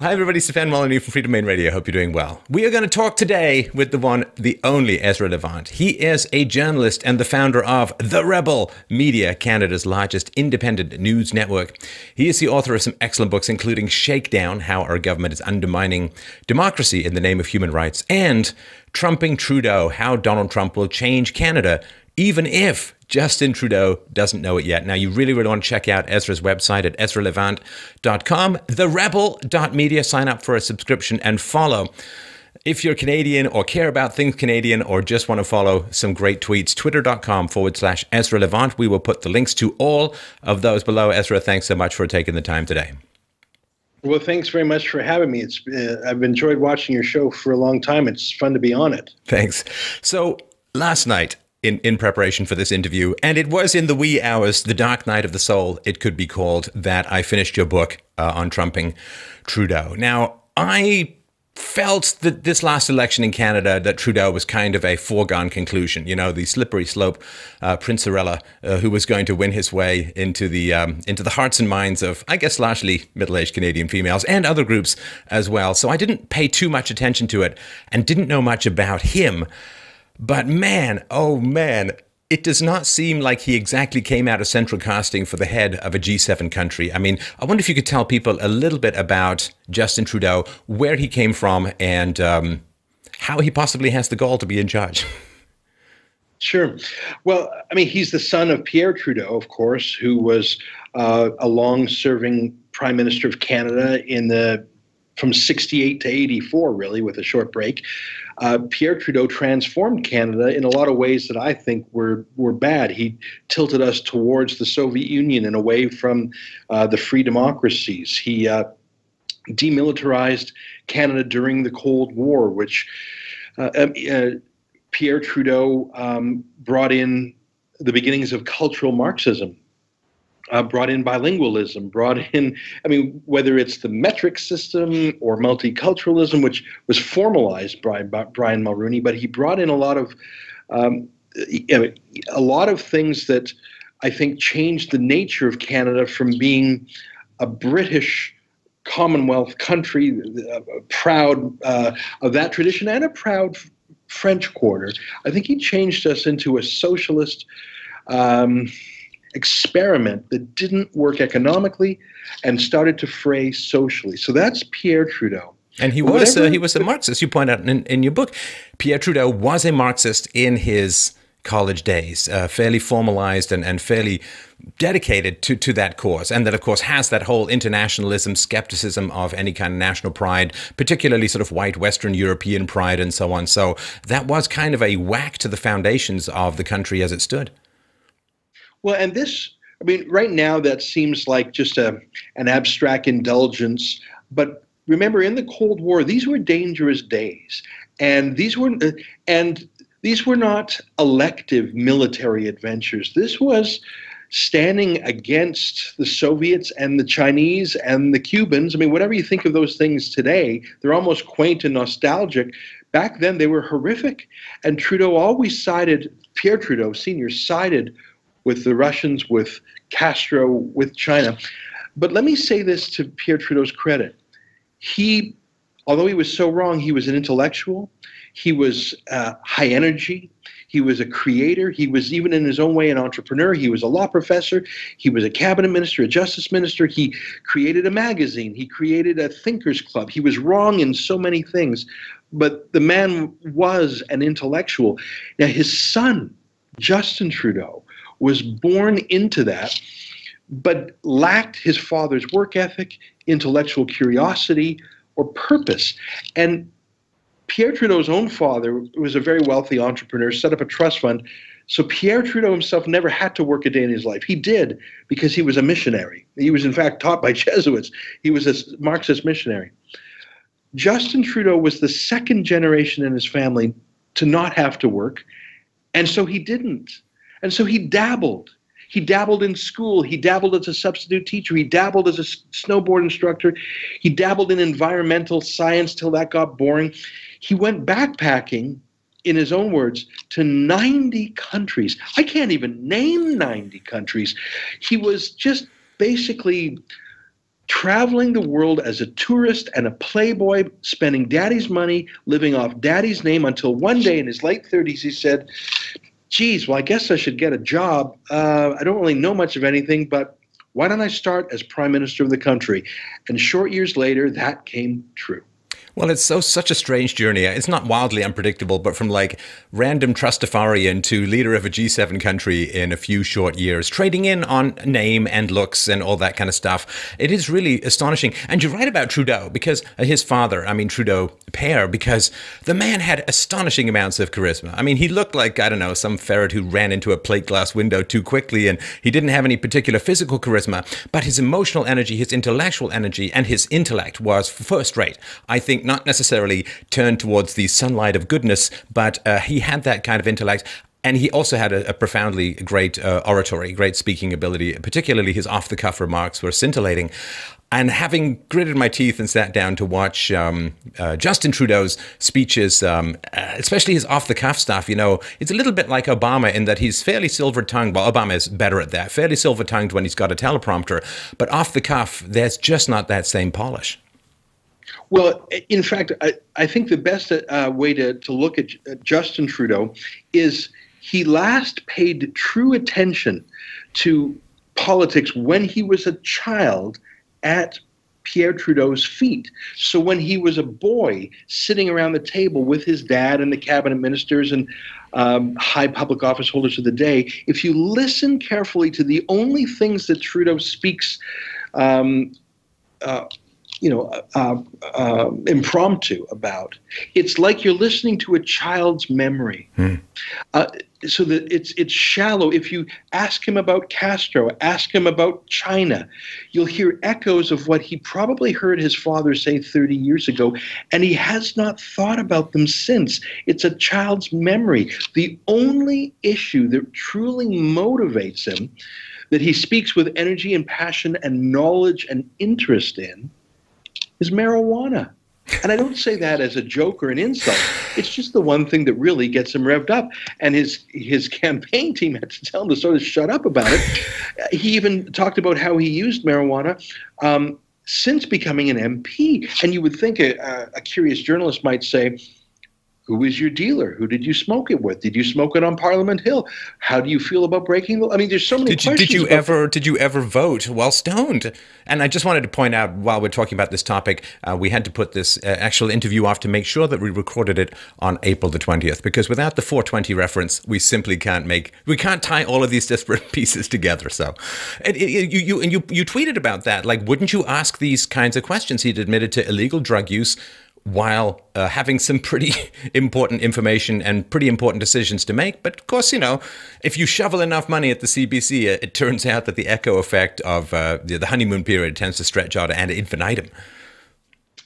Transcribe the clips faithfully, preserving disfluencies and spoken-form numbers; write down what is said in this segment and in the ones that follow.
Hi, everybody. Stefan Molyneux from Freedom Main Radio. Hope you're doing well. We are going to talk today with the one, the only Ezra Levant. He is a journalist and the founder of The Rebel Media, Canada's largest independent news network. He is the author of some excellent books, including Shakedown, How Our Government is Undermining Democracy in the Name of Human Rights, and Trumping Trudeau, How Donald Trump Will Change Canada, Even If Justin Trudeau Doesn't Know It Yet. Now, you really, really want to check out Ezra's website at ezra levant dot com, the rebel dot media. Sign up for a subscription and follow. If you're Canadian or care about things Canadian or just want to follow some great tweets, twitter.com forward slash Ezra Levant. We will put the links to all of those below. Ezra, thanks so much for taking the time today. Well, thanks very much for having me. It's uh, I've enjoyed watching your show for a long time. It's fun to be on it. Thanks. So last night, In, in preparation for this interview, and it was in the wee hours, the dark night of the soul, it could be called, that I finished your book uh, on Trumping Trudeau. Now, I felt that this last election in Canada, that Trudeau was kind of a foregone conclusion, you know, the slippery slope uh, Princerella, uh, who was going to win his way into the um, into the hearts and minds of, I guess, largely middle-aged Canadian females and other groups as well. So I didn't pay too much attention to it and didn't know much about him. But man, oh man, it does not seem like he exactly came out of central casting for the head of a G seven country. I mean, I wonder if you could tell people a little bit about Justin Trudeau, where he came from, and um, how he possibly has the gall to be in charge. Sure. Well, I mean, he's the son of Pierre Trudeau, of course, who was uh, a long-serving Prime Minister of Canada in the from sixty-eight to eighty-four, really, with a short break. Uh, Pierre Trudeau transformed Canada in a lot of ways that I think were were bad. He tilted us towards the Soviet Union and away from uh, the free democracies. He uh, demilitarized Canada during the Cold War, which uh, uh, Pierre Trudeau um, brought in the beginnings of cultural Marxism. Uh, brought in bilingualism, brought in, I mean, whether it's the metric system or multiculturalism, which was formalized by, by Brian Mulroney, but he brought in a lot of, um, a lot of things that I think changed the nature of Canada from being a British Commonwealth country, uh, proud uh, of that tradition and a proud French quarter. I think he changed us into a socialist um experiment that didn't work economically and started to fray socially. So that's Pierre Trudeau. And he was a, he was a Marxist. You point out in, in your book, Pierre Trudeau was a Marxist in his college days, uh, fairly formalized and, and fairly dedicated to, to that cause. And that, of course, has that whole internationalism, skepticism of any kind of national pride, particularly sort of white Western European pride and so on. So that was kind of a whack to the foundations of the country as it stood. Well, and this, I mean, right now that seems like just a, an abstract indulgence. But remember, in the Cold War, these were dangerous days. And these were, and these were not elective military adventures. This was standing against the Soviets and the Chinese and the Cubans. I mean, whatever you think of those things today, they're almost quaint and nostalgic. Back then, they were horrific. And Trudeau always sided, Pierre Trudeau Senior sided with the Russians, with Castro, with China. But let me say this to Pierre Trudeau's credit. He, although he was so wrong, he was an intellectual. He was uh, high energy. He was a creator. He was, even in his own way, an entrepreneur. He was a law professor. He was a cabinet minister, a justice minister. He created a magazine. He created a thinkers club. He was wrong in so many things. But the man was an intellectual. Now, his son, Justin Trudeau, was born into that, but lacked his father's work ethic, intellectual curiosity, or purpose. And Pierre Trudeau's own father was a very wealthy entrepreneur, set up a trust fund. So Pierre Trudeau himself never had to work a day in his life. He did because he was a missionary. He was, in fact, taught by Jesuits. He was a Marxist missionary. Justin Trudeau was the second generation in his family to not have to work, and so he didn't. And so he dabbled. He dabbled in school. He dabbled as a substitute teacher. He dabbled as a snowboard instructor. He dabbled in environmental science till that got boring. He went backpacking, in his own words, to ninety countries. I can't even name ninety countries. He was just basically traveling the world as a tourist and a playboy, spending daddy's money, living off daddy's name, until one day in his late thirties he said, geez, well, I guess I should get a job. Uh, I don't really know much of anything, but why don't I start as prime minister of the country? And short years later, that came true. Well, it's so such a strange journey. It's not wildly unpredictable, but from like random Trustafarian to leader of a G seven country in a few short years, trading in on name and looks and all that kind of stuff. It is really astonishing. And you're right about Trudeau, because his father, I mean, Trudeau Père, because the man had astonishing amounts of charisma. I mean, he looked like, I don't know, some ferret who ran into a plate glass window too quickly, and he didn't have any particular physical charisma, but his emotional energy, his intellectual energy, and his intellect was first rate. I think not necessarily turned towards the sunlight of goodness, but uh, he had that kind of intellect. And he also had a, a profoundly great uh, oratory, great speaking ability, particularly his off-the-cuff remarks were scintillating. And having gritted my teeth and sat down to watch um, uh, Justin Trudeau's speeches, um, especially his off-the-cuff stuff, you know, it's a little bit like Obama in that he's fairly silver-tongued. Well, Obama is better at that, fairly silver-tongued when he's got a teleprompter. But off-the-cuff, there's just not that same polish. Well, in fact, I, I think the best uh, way to, to look at uh, Justin Trudeau is he last paid true attention to politics when he was a child at Pierre Trudeau's feet. So when he was a boy sitting around the table with his dad and the cabinet ministers and um, high public office holders of the day, if you listen carefully to the only things that Trudeau speaks um, uh you know, uh, uh, impromptu about. It's like you're listening to a child's memory. Hmm. Uh, so that it's it's shallow. If you ask him about Castro, ask him about China, you'll hear echoes of what he probably heard his father say thirty years ago, and he has not thought about them since. It's a child's memory. The only issue that truly motivates him, that he speaks with energy and passion and knowledge and interest in, is marijuana. And I don't say that as a joke or an insult. It's just the one thing that really gets him revved up. And his his campaign team had to tell him to sort of shut up about it. He even talked about how he used marijuana um, since becoming an M P. And you would think a, a curious journalist might say, who is your dealer? Who did you smoke it with? Did you smoke it on Parliament Hill? How do you feel about breaking the law? I mean, there's so many did you, questions. Did you, ever, did you ever vote while stoned? And I just wanted to point out, while we're talking about this topic, uh, we had to put this uh, actual interview off to make sure that we recorded it on April the twentieth, because without the four twenty reference, we simply can't make, we can't tie all of these disparate pieces together. So and, and, you, you, and you, you tweeted about that, like, wouldn't you ask these kinds of questions? He'd admitted to illegal drug use while uh, having some pretty important information and pretty important decisions to make. But of course, you know, if you shovel enough money at the C B C, it, it turns out that the echo effect of uh, the, the honeymoon period tends to stretch out ad infinitum.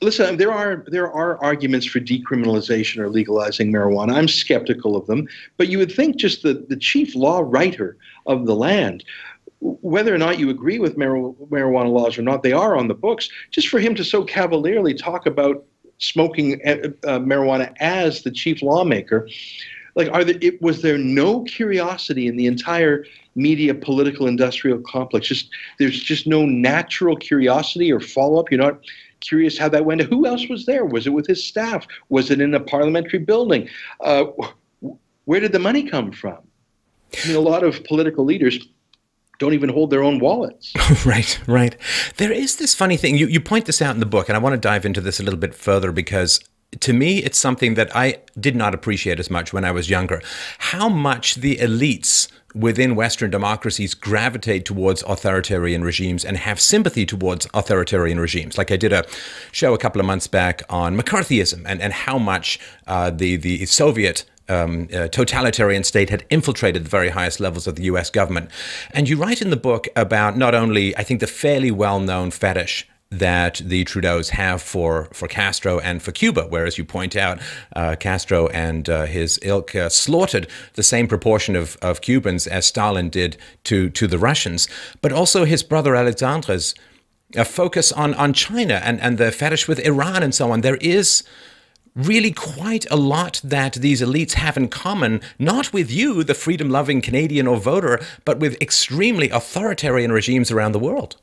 Listen, there are there are arguments for decriminalization or legalizing marijuana. I'm skeptical of them. But you would think just the, the chief law writer of the land, whether or not you agree with mar marijuana laws or not, they are on the books. Just for him to so cavalierly talk about smoking uh, marijuana as the chief lawmaker, like, are there, it, was there no curiosity in the entire media political industrial complex? Just there's just no natural curiosity or follow up. You're not curious how that went. Who else was there? Was it with his staff? Was it in a parliamentary building? Uh, where did the money come from? I mean, a lot of political leaders don't even hold their own wallets. Right, right. There is this funny thing. You, you point this out in the book, and I want to dive into this a little bit further, because to me, it's something that I did not appreciate as much when I was younger. How much the elites within Western democracies gravitate towards authoritarian regimes and have sympathy towards authoritarian regimes. Like, I did a show a couple of months back on McCarthyism and, and how much uh, the, the Soviet Um, uh, totalitarian state had infiltrated the very highest levels of the U S government. And you write in the book about not only, I think, the fairly well-known fetish that the Trudeaus have for, for Castro and for Cuba, where, as you point out, uh, Castro and uh, his ilk uh, slaughtered the same proportion of, of Cubans as Stalin did to, to the Russians, but also his brother Alexandre's uh, focus on, on China and, and the fetish with Iran and so on. There is really quite a lot that these elites have in common, not with you, the freedom-loving Canadian or voter, but with extremely authoritarian regimes around the world.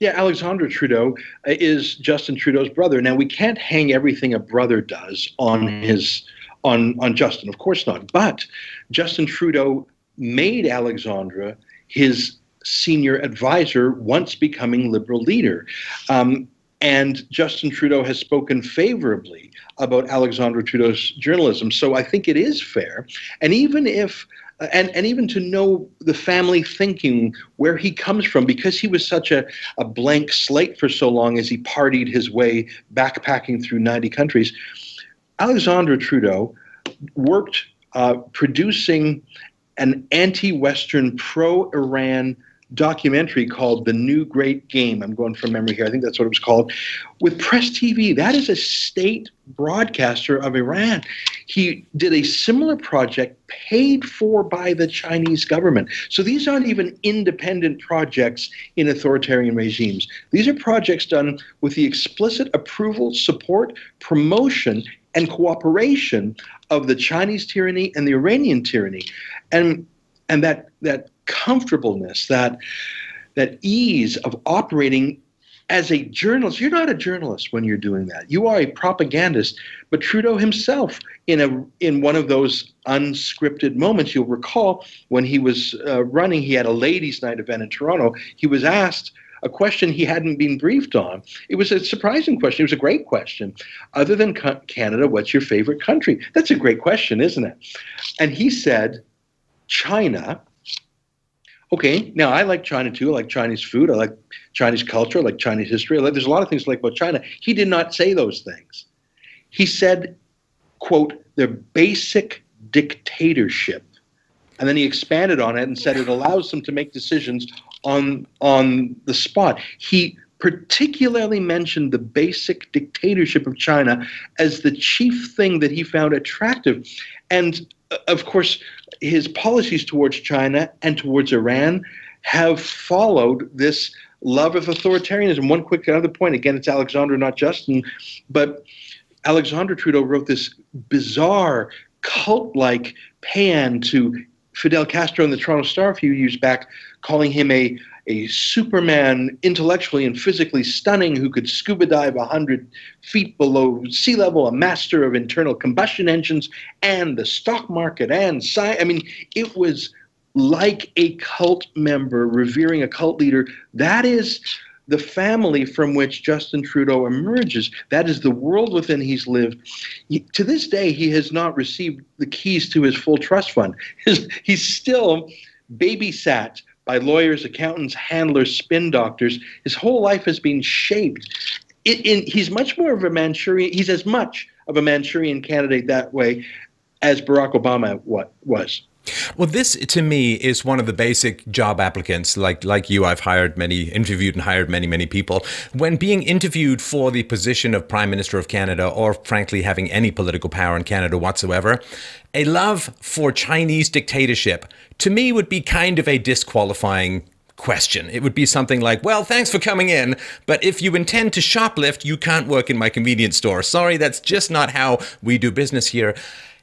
Yeah, Alexandre Trudeau is Justin Trudeau's brother. Now, we can't hang everything a brother does on his on on Justin, of course not. But Justin Trudeau made Alexandre his senior advisor once becoming Liberal leader. Um, and Justin Trudeau has spoken favorably about Alexandre Trudeau's journalism. So I think it is fair. And even if And, and even to know the family thinking, where he comes from, because he was such a, a blank slate for so long as he partied his way backpacking through ninety countries. Alexandre Trudeau worked uh, producing an anti-Western, pro-Iran documentary called The New Great Game. I'm going from memory here. I think that's what it was called. With Press T V, that is a state broadcaster of Iran. He did a similar project paid for by the Chinese government. So these aren't even independent projects in authoritarian regimes. These are projects done with the explicit approval, support, promotion, and cooperation of the Chinese tyranny and the Iranian tyranny. And and that that comfortableness, that that ease of operating as a journalist. You're not a journalist when you're doing that. You are a propagandist. But Trudeau himself, in a in one of those unscripted moments, you'll recall when he was uh, running, he had a ladies' night event in Toronto. He was asked a question he hadn't been briefed on. It was a surprising question. It was a great question. Other than Canada, what's your favorite country? That's a great question, isn't it? And he said, China. Okay, now I like China too. I like Chinese food. I like Chinese culture. I like Chinese history. I like, there's a lot of things I like about China. He did not say those things. He said, quote, their basic dictatorship. And then he expanded on it and said it allows them to make decisions on, on the spot. He particularly mentioned the basic dictatorship of China as the chief thing that he found attractive. And of course, his policies towards China and towards Iran have followed this love of authoritarianism. One quick other point, again, it's Alexandre, not Justin, but Alexandre Trudeau wrote this bizarre cult-like pan to Fidel Castro in the Toronto Star a few years back, calling him a, a Superman, intellectually and physically stunning, who could scuba dive one hundred feet below sea level, a master of internal combustion engines and the stock market and science. I mean, it was like a cult member revering a cult leader. That is the family from which Justin Trudeau emerges. That is the world within he's lived. He, to this day, he has not received the keys to his full trust fund. His, he's still babysat by lawyers, accountants, handlers, spin doctors. His whole life has been shaped. It, in, he's much more of a Manchurian. He's as much of a Manchurian candidate that way as Barack Obama what, was. Well, this to me is one of the basic job applicants. Like like you, I've hired many, interviewed and hired many, many people. When being interviewed for the position of Prime Minister of Canada, or frankly having any political power in Canada whatsoever, a love for Chinese dictatorship to me would be kind of a disqualifying question. It would be something like, well, thanks for coming in, but if you intend to shoplift, you can't work in my convenience store. Sorry, that's just not how we do business here.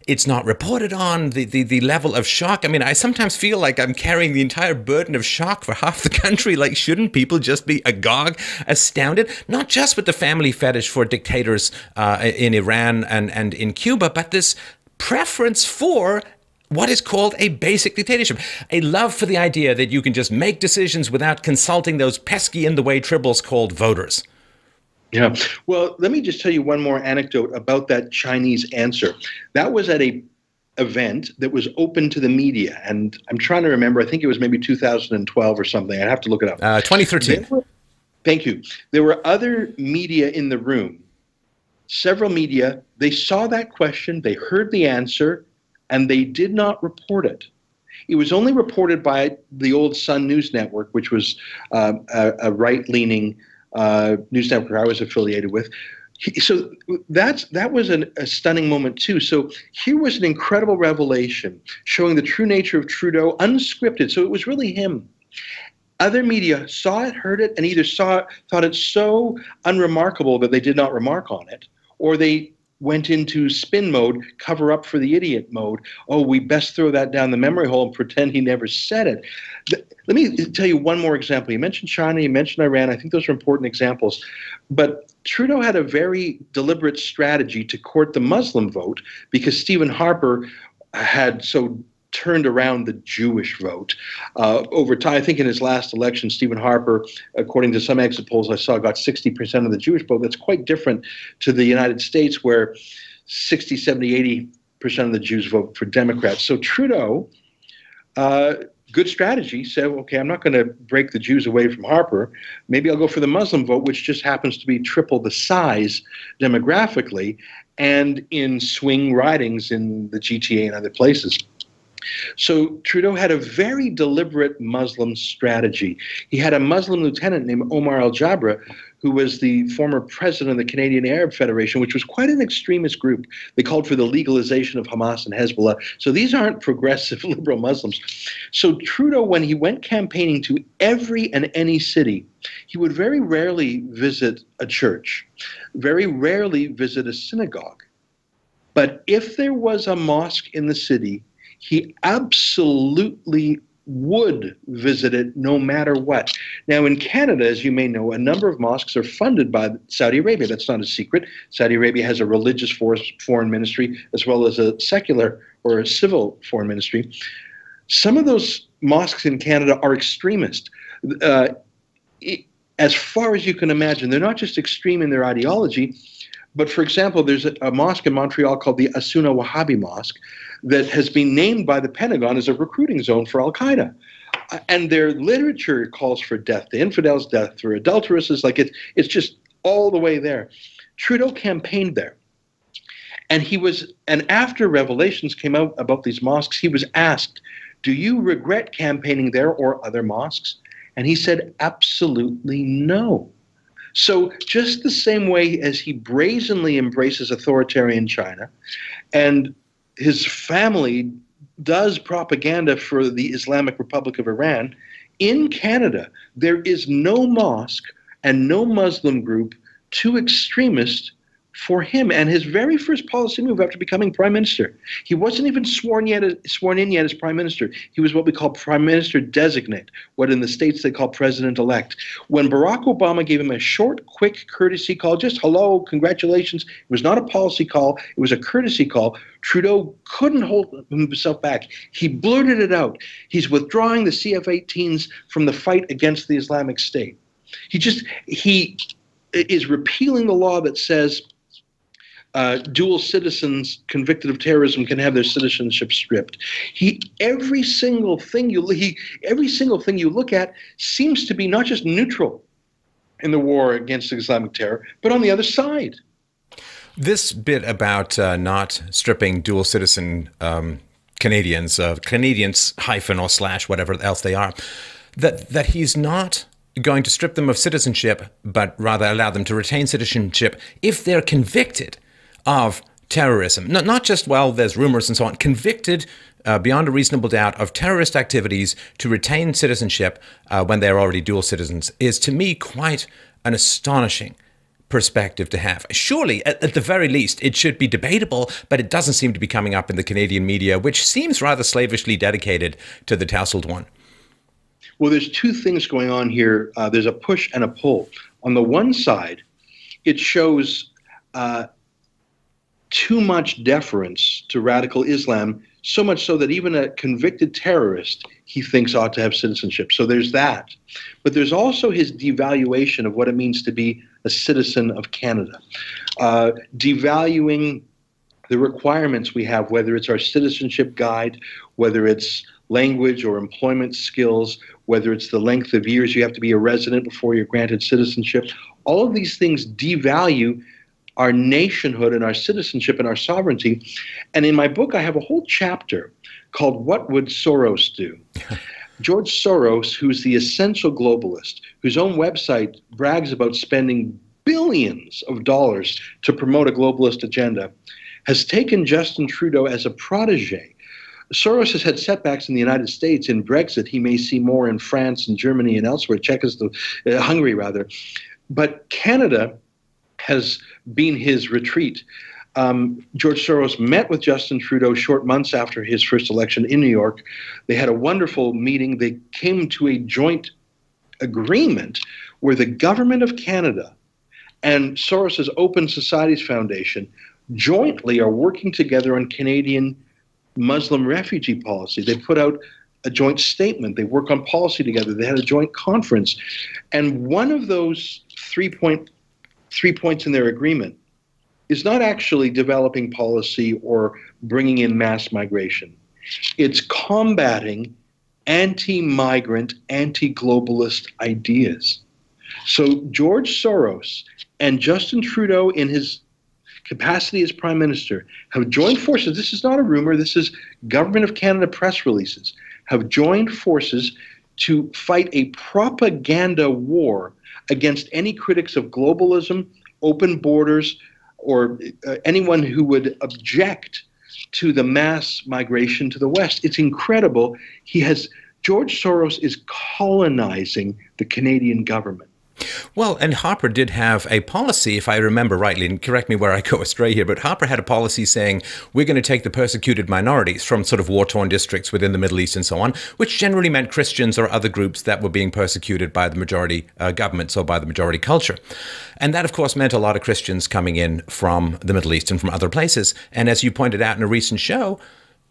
It's not reported on, the, the, the level of shock. I mean, I sometimes feel like I'm carrying the entire burden of shock for half the country. Like, shouldn't people just be agog, astounded? Not just with the family fetish for dictators uh, in Iran and, and in Cuba, but this preference for what is called a basic dictatorship, a love for the idea that you can just make decisions without consulting those pesky in the way tribbles called voters. Yeah. Well, let me just tell you one more anecdote about that Chinese answer. That was at a event that was open to the media. And I'm trying to remember, I think it was maybe two thousand twelve or something. I'd have to look it up. Uh, twenty thirteen. Were, thank you. There were other media in the room, several media. They saw that question, they heard the answer, and they did not report it. It was only reported by the old Sun News Network, which was uh, a, a right-leaning Uh, news network I was affiliated with. He, so that's that was an, a stunning moment too. So here was an incredible revelation showing the true nature of Trudeau, unscripted. So it was really him. Other media saw it, heard it, and either saw it, thought it so unremarkable that they did not remark on it, or they went into spin mode, cover up for the idiot mode. Oh, we best throw that down the memory hole and pretend he never said it. The, let me tell you one more example. You mentioned China, you mentioned Iran. I think those are important examples. But Trudeau had a very deliberate strategy to court the Muslim vote because Stephen Harper had so turned around the Jewish vote. Uh, over time, I think in his last election, Stephen Harper, according to some exit polls I saw, got sixty percent of the Jewish vote. That's quite different to the United States, where sixty, seventy, eighty percent of the Jews vote for Democrats. So Trudeau, uh, good strategy, said, okay, I'm not going to break the Jews away from Harper. Maybe I'll go for the Muslim vote, which just happens to be triple the size demographically and in swing ridings in the G T A and other places. So Trudeau had a very deliberate Muslim strategy. He had a Muslim lieutenant named Omar al-Jabra, who was the former president of the Canadian Arab Federation, which was quite an extremist group. They called for the legalization of Hamas and Hezbollah. So these aren't progressive liberal Muslims. So Trudeau, when he went campaigning to every and any city, he would very rarely visit a church, very rarely visit a synagogue. But if there was a mosque in the city, he absolutely would visit it no matter what. Now, in Canada, as you may know, a number of mosques are funded by Saudi Arabia. That's not a secret. Saudi Arabia has a religious foreign ministry as well as a secular or a civil foreign ministry. Some of those mosques in Canada are extremist. Uh, as far as you can imagine, they're not just extreme in their ideology, but for example, there's a, a mosque in Montreal called the Asuna Wahhabi Mosque that has been named by the Pentagon as a recruiting zone for al-Qaeda. Uh, and their literature calls for death to infidels, death for adulteresses. Like it, it's just all the way there. Trudeau campaigned there. And he was, and after revelations came out about these mosques, he was asked, do you regret campaigning there or other mosques? And he said, absolutely no. So just the same way as he brazenly embraces authoritarian China and his family does propaganda for the Islamic Republic of Iran, in Canada there is no mosque and no Muslim group too extremist for him. And his very first policy move after becoming prime minister, he wasn't even sworn yet as, sworn in yet as prime minister. He was what we call prime minister designate, what in the States they call president-elect. When Barack Obama gave him a short, quick courtesy call, just hello, congratulations, it was not a policy call, it was a courtesy call, Trudeau couldn't hold himself back. He blurted it out. He's withdrawing the C F eighteens from the fight against the Islamic State. He just, he is repealing the law that says Uh, dual citizens convicted of terrorism can have their citizenship stripped. He every single thing you he every single thing you look at seems to be not just neutral in the war against Islamic terror, but on the other side. This bit about uh, not stripping dual citizen um, Canadians, uh, Canadians hyphen or slash whatever else they are, that that he's not going to strip them of citizenship, but rather allow them to retain citizenship if they're convicted of terrorism. Not, not just, well, there's rumors and so on, convicted uh, beyond a reasonable doubt of terrorist activities to retain citizenship uh, when they're already dual citizens is, to me, quite an astonishing perspective to have. Surely, at, at the very least, it should be debatable, but it doesn't seem to be coming up in the Canadian media, which seems rather slavishly dedicated to the tousled one. Well, there's two things going on here. Uh, there's a push and a pull. On the one side, it shows uh, too much deference to radical Islam, so much so that even a convicted terrorist he thinks ought to have citizenship. So there's that. But there's also his devaluation of what it means to be a citizen of Canada, uh, devaluing the requirements we have, whether it's our citizenship guide, whether it's language or employment skills, whether it's the length of years you have to be a resident before you're granted citizenship. All of these things devalue our nationhood and our citizenship and our sovereignty. And in my book, I have a whole chapter called What Would Soros Do? George Soros, who's the essential globalist, whose own website brags about spending billions of dollars to promote a globalist agenda, has taken Justin Trudeau as a protege. Soros has had setbacks in the United States. In Brexit, he may see more in France and Germany and elsewhere, Czechoslovakia, uh, Hungary rather. But Canada has been his retreat. Um, George Soros met with Justin Trudeau short months after his first election in New York. They had a wonderful meeting. They came to a joint agreement where the government of Canada and Soros's Open Societies Foundation jointly are working together on Canadian Muslim refugee policy. They put out a joint statement. They work on policy together. They had a joint conference. And one of those three, point, three points in their agreement is not actually developing policy or bringing in mass migration. It's combating anti-migrant, anti-globalist ideas. So George Soros and Justin Trudeau, in his capacity as prime minister, have joined forces. This is not a rumor. This is Government of Canada press releases. Have joined forces to fight a propaganda war against any critics of globalism, open borders, or uh, anyone who would object to the mass migration to the West. It's incredible. He has George Soros is colonizing the Canadian government. Well, and Harper did have a policy, if I remember rightly, and correct me where I go astray here, but Harper had a policy saying, we're going to take the persecuted minorities from sort of war-torn districts within the Middle East and so on, which generally meant Christians or other groups that were being persecuted by the majority uh, governments or by the majority culture. And that, of course, meant a lot of Christians coming in from the Middle East and from other places. And as you pointed out in a recent show,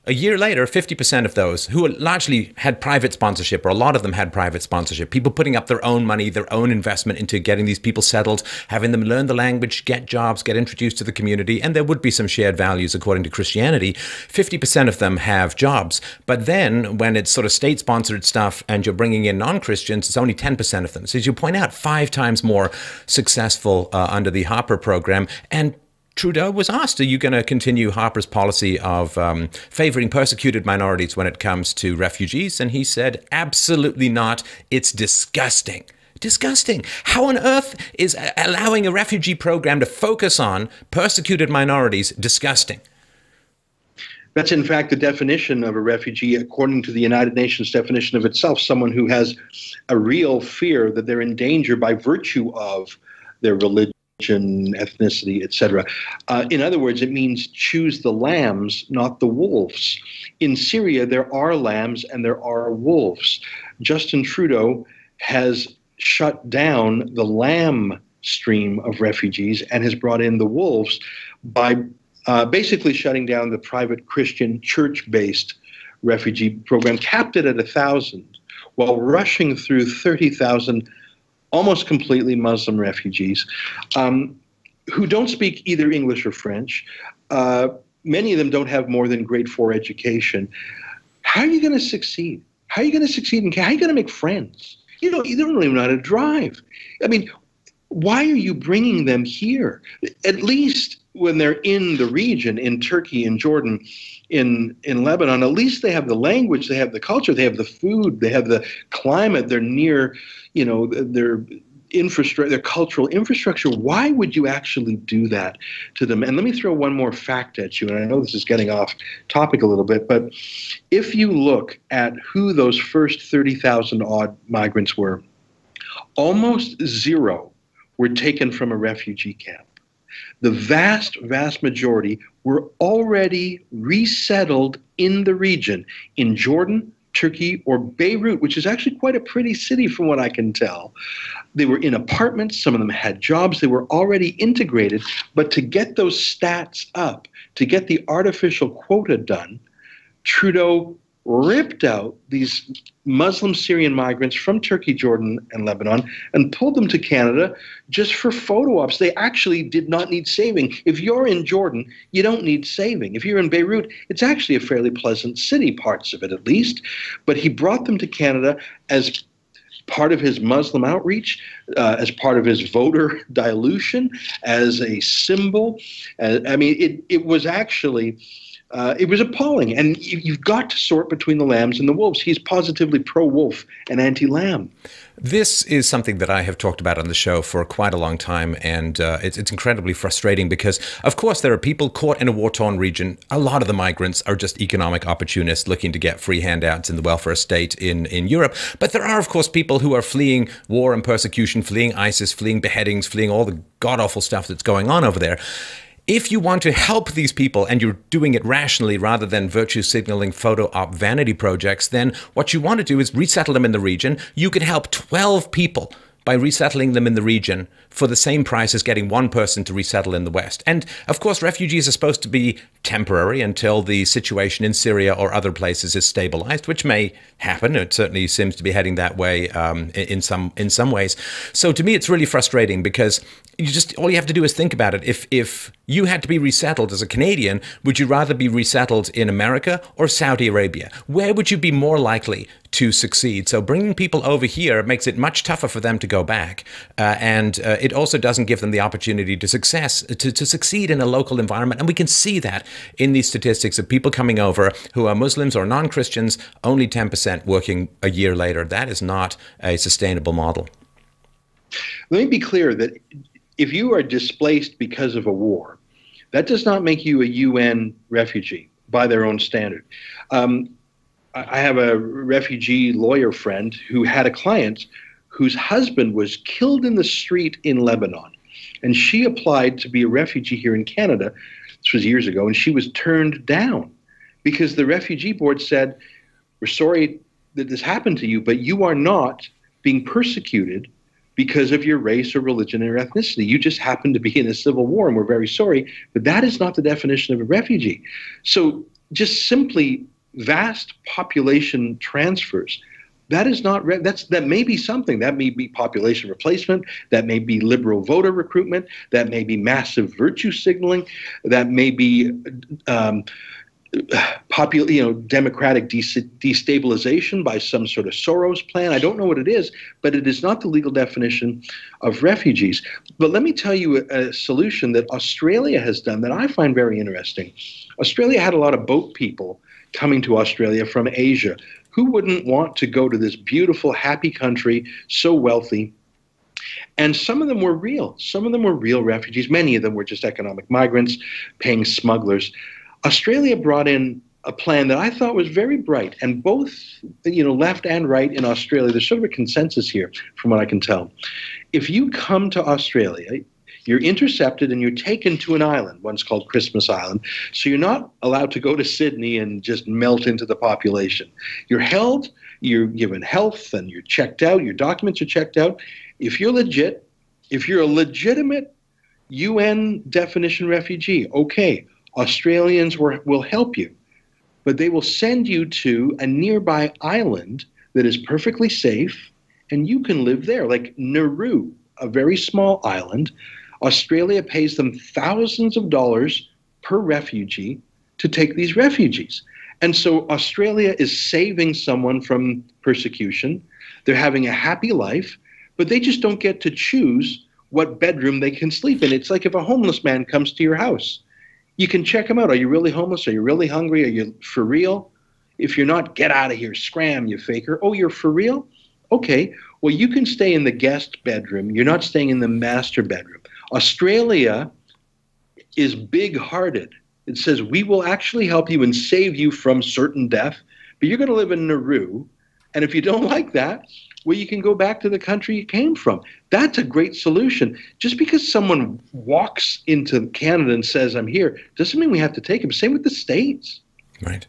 a year later, fifty percent of those who largely had private sponsorship, or a lot of them had private sponsorship, people putting up their own money, their own investment into getting these people settled, having them learn the language, get jobs, get introduced to the community, and there would be some shared values according to Christianity. fifty percent of them have jobs. But then when it's sort of state-sponsored stuff and you're bringing in non-Christians, it's only ten percent of them. So as you point out, five times more successful uh, under the Harper program. And Trudeau was asked, are you going to continue Harper's policy of um, favoring persecuted minorities when it comes to refugees? And he said, absolutely not. It's disgusting. Disgusting. How on earth is allowing a refugee program to focus on persecuted minorities disgusting? That's, in fact, the definition of a refugee, according to the United Nations definition of itself, someone who has a real fear that they're in danger by virtue of their religion, ethnicity, et cetera. Uh, in other words, it means choose the lambs, not the wolves. In Syria, there are lambs and there are wolves. Justin Trudeau has shut down the lamb stream of refugees and has brought in the wolves by uh, basically shutting down the private Christian church-based refugee program, capped it at one thousand, while rushing through thirty thousand almost completely Muslim refugees um, who don't speak either English or French. Uh, many of them don't have more than grade four education. How are you going to succeed? How are you going to succeed? And how are you going to make friends? You know, you don't really know how to drive. I mean, why are you bringing them here? At least when they're in the region, in Turkey, in Jordan, in, in Lebanon, at least they have the language, they have the culture, they have the food, they have the climate, they're near, you know, their infrastructure, their cultural infrastructure. Why would you actually do that to them? And let me throw one more fact at you, and I know this is getting off topic a little bit, but if you look at who those first thirty thousand odd migrants were, almost zero were taken from a refugee camp. The vast, vast majority were already resettled in the region, in Jordan, Turkey, or Beirut, which is actually quite a pretty city from what I can tell. They were in apartments. Some of them had jobs. They were already integrated. But to get those stats up, to get the artificial quota done, Trudeau ripped out these Muslim Syrian migrants from Turkey, Jordan, and Lebanon and pulled them to Canada just for photo ops. They actually did not need saving. If you're in Jordan, you don't need saving. If you're in Beirut, it's actually a fairly pleasant city, parts of it at least. But he brought them to Canada as part of his Muslim outreach, uh, as part of his voter dilution, as a symbol. Uh, I mean, it, it was actually... Uh, it was appalling. And you, you've got to sort between the lambs and the wolves. He's positively pro-wolf and anti-lamb. This is something that I have talked about on the show for quite a long time, and uh, it's, it's incredibly frustrating because, of course, there are people caught in a war-torn region. A lot of the migrants are just economic opportunists looking to get free handouts in the welfare state in, in Europe. But there are, of course, people who are fleeing war and persecution, fleeing ISIS, fleeing beheadings, fleeing all the god-awful stuff that's going on over there. If you want to help these people and you're doing it rationally rather than virtue signaling photo op vanity projects, then what you want to do is resettle them in the region. You could help twelve people by resettling them in the region for the same price as getting one person to resettle in the West. And of course, refugees are supposed to be temporary until the situation in Syria or other places is stabilized, which may happen. It certainly seems to be heading that way um, in some in some ways. So to me, it's really frustrating because you just all you have to do is think about it. If if you had to be resettled as a Canadian, would you rather be resettled in America or Saudi Arabia? Where would you be more likely to succeed? So bringing people over here makes it much tougher for them to go back, uh, and uh, it also doesn't give them the opportunity to success to, to succeed in a local environment. And we can see that in these statistics of people coming over who are Muslims or non-Christians, only ten percent working a year later. That is not a sustainable model. Let me be clear that if you are displaced because of a war, that does not make you a U N refugee by their own standard. Um, I have a refugee lawyer friend who had a client whose husband was killed in the street in Lebanon. And she applied to be a refugee here in Canada. This was years ago. And she was turned down because the refugee board said, we're sorry that this happened to you, but you are not being persecuted because of your race or religion or ethnicity. You just happen to be in a civil war, and we're very sorry. But that is not the definition of a refugee. So just simply vast population transfers, that is not, re that's, that may be something. That may be population replacement. That may be liberal voter recruitment. That may be massive virtue signaling. That may be um, popul you know, democratic destabilization by some sort of Soros plan. I don't know what it is, but it is not the legal definition of refugees. But let me tell you a, a solution that Australia has done that I find very interesting. Australia had a lot of boat people coming to Australia from Asia. Who wouldn't want to go to this beautiful, happy country, so wealthy? And some of them were real. Some of them were real refugees. Many of them were just economic migrants, paying smugglers. Australia brought in a plan that I thought was very bright. And both, you know, left and right in Australia, there's sort of a consensus here from what I can tell. If you come to Australia, you're intercepted and you're taken to an island. One's called Christmas Island. So you're not allowed to go to Sydney and just melt into the population. You're held, you're given health, and you're checked out. Your documents are checked out. If you're legit, if you're a legitimate U N definition refugee, okay, Australians were, will help you. But they will send you to a nearby island that is perfectly safe, and you can live there, like Nauru, a very small island. Australia pays them thousands of dollars per refugee to take these refugees. And so Australia is saving someone from persecution. They're having a happy life, but they just don't get to choose what bedroom they can sleep in. It's like if a homeless man comes to your house, you can check him out. Are you really homeless? Are you really hungry? Are you for real? If you're not, get out of here, scram, you faker. Oh, you're for real? Okay, well, you can stay in the guest bedroom. You're not staying in the master bedroom. Australia is big-hearted. It says, we will actually help you and save you from certain death, but you're going to live in Nauru, and if you don't like that, well, you can go back to the country you came from. That's a great solution. Just because someone walks into Canada and says, I'm here, doesn't mean we have to take them. Same with the States. Right.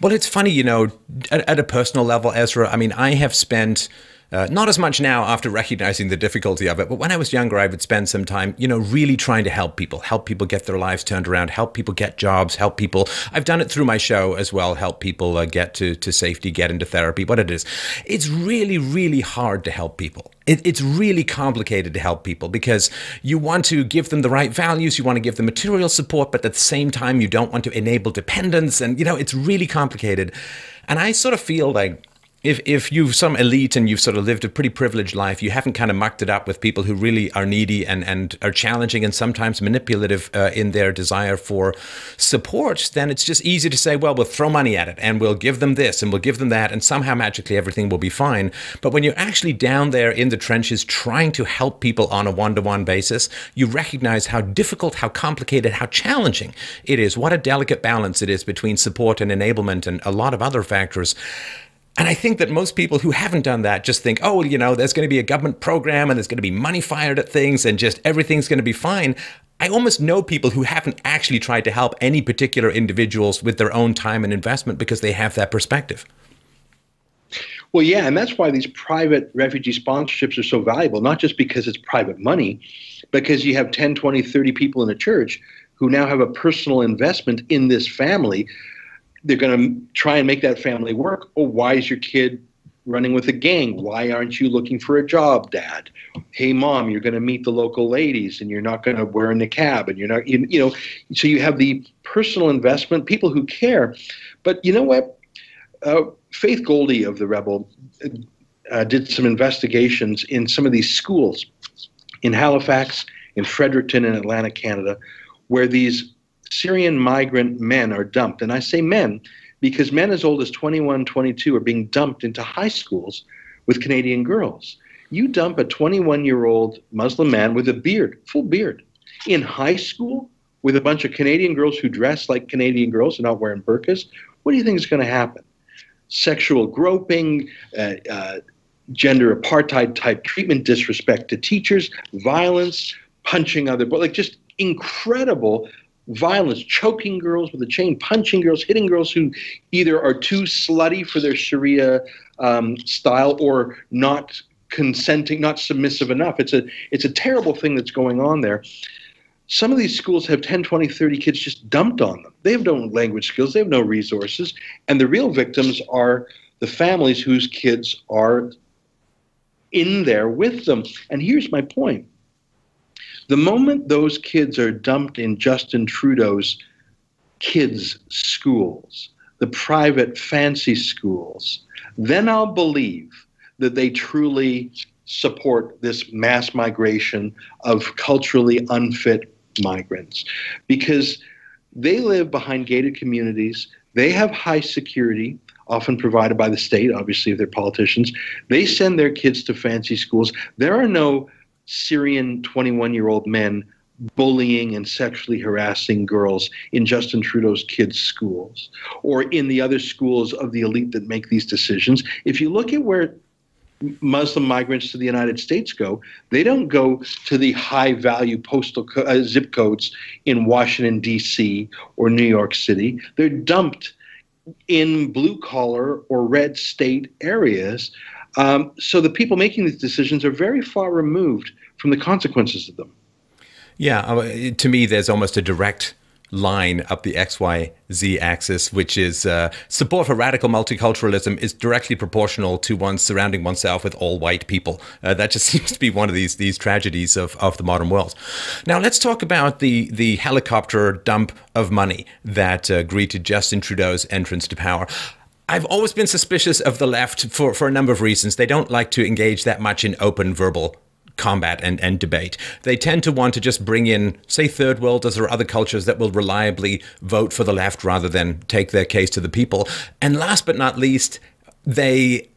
Well, it's funny, you know, at, at a personal level, Ezra, I mean, I have spent... Uh, not as much now after recognizing the difficulty of it, but when I was younger, I would spend some time, you know, really trying to help people, help people get their lives turned around, help people get jobs, help people. I've done it through my show as well, help people uh, get to, to safety, get into therapy, what it is. It's really, really hard to help people. It, it's really complicated to help people because you want to give them the right values, you want to give them material support, but at the same time, you don't want to enable dependence. And, you know, it's really complicated. And I sort of feel like, If, if you've some elite and you've sort of lived a pretty privileged life, you haven't kind of mucked it up with people who really are needy and, and are challenging and sometimes manipulative uh, in their desire for support, then it's just easy to say, well, we'll throw money at it and we'll give them this and we'll give them that and somehow magically everything will be fine. But when you're actually down there in the trenches trying to help people on a one-to-one basis, you recognize how difficult, how complicated, how challenging it is, what a delicate balance it is between support and enablement and a lot of other factors. And I think that most people who haven't done that just think, oh, you know, there's going to be a government program and there's going to be money fired at things and just everything's going to be fine. I almost know people who haven't actually tried to help any particular individuals with their own time and investment because they have that perspective. Well, yeah, and that's why these private refugee sponsorships are so valuable, not just because it's private money, because you have ten, twenty, thirty people in a church who now have a personal investment in this family. They're going to try and make that family work. Oh, why is your kid running with a gang? Why aren't you looking for a job, Dad? Hey, Mom, you're going to meet the local ladies and you're not going to wear a niqab and you're not, you, you know, so you have the personal investment, people who care. But you know what? Uh, Faith Goldie of The Rebel uh, did some investigations in some of these schools in Halifax, in Fredericton, in Atlantic Canada, where these Syrian migrant men are dumped. And I say men because men as old as twenty-one, twenty-two are being dumped into high schools with Canadian girls. You dump a twenty-one-year-old Muslim man with a beard, full beard, in high school with a bunch of Canadian girls who dress like Canadian girls and not wearing burqas. What do you think is going to happen? Sexual groping, uh, uh, gender apartheid type treatment, disrespect to teachers, violence, punching other, but like just incredible violence, choking girls with a chain, punching girls, hitting girls who either are too slutty for their Sharia um, style or not consenting, not submissive enough. It's a, it's a terrible thing that's going on there. Some of these schools have ten, twenty, thirty kids just dumped on them. They have no language skills. They have no resources. And the real victims are the families whose kids are in there with them. And here's my point. The moment those kids are dumped in Justin Trudeau's kids' schools, the private fancy schools, then I'll believe that they truly support this mass migration of culturally unfit migrants, because they live behind gated communities. They have high security, often provided by the state, obviously, of their politicians. They send their kids to fancy schools. There are no Syrian twenty-one-year-old men bullying and sexually harassing girls in Justin Trudeau's kids' schools or in the other schools of the elite that make these decisions. If you look at where Muslim migrants to the United States go, they don't go to the high-value postal co uh, zip codes in Washington, D C or New York City. They're dumped in blue-collar or red state areas. Um, so the people making these decisions are very far removed from the consequences of them. Yeah, to me, there's almost a direct line up the X Y Z axis, which is uh, support for radical multiculturalism is directly proportional to one surrounding oneself with all white people. Uh, that just seems to be one of these these tragedies of, of the modern world. Now, let's talk about the, the helicopter dump of money that uh, greeted Justin Trudeau's entrance to power. I've always been suspicious of the left for, for a number of reasons. They don't like to engage that much in open verbal combat and, and debate. They tend to want to just bring in, say, third worlders or other cultures that will reliably vote for the left rather than take their case to the people. And last but not least, they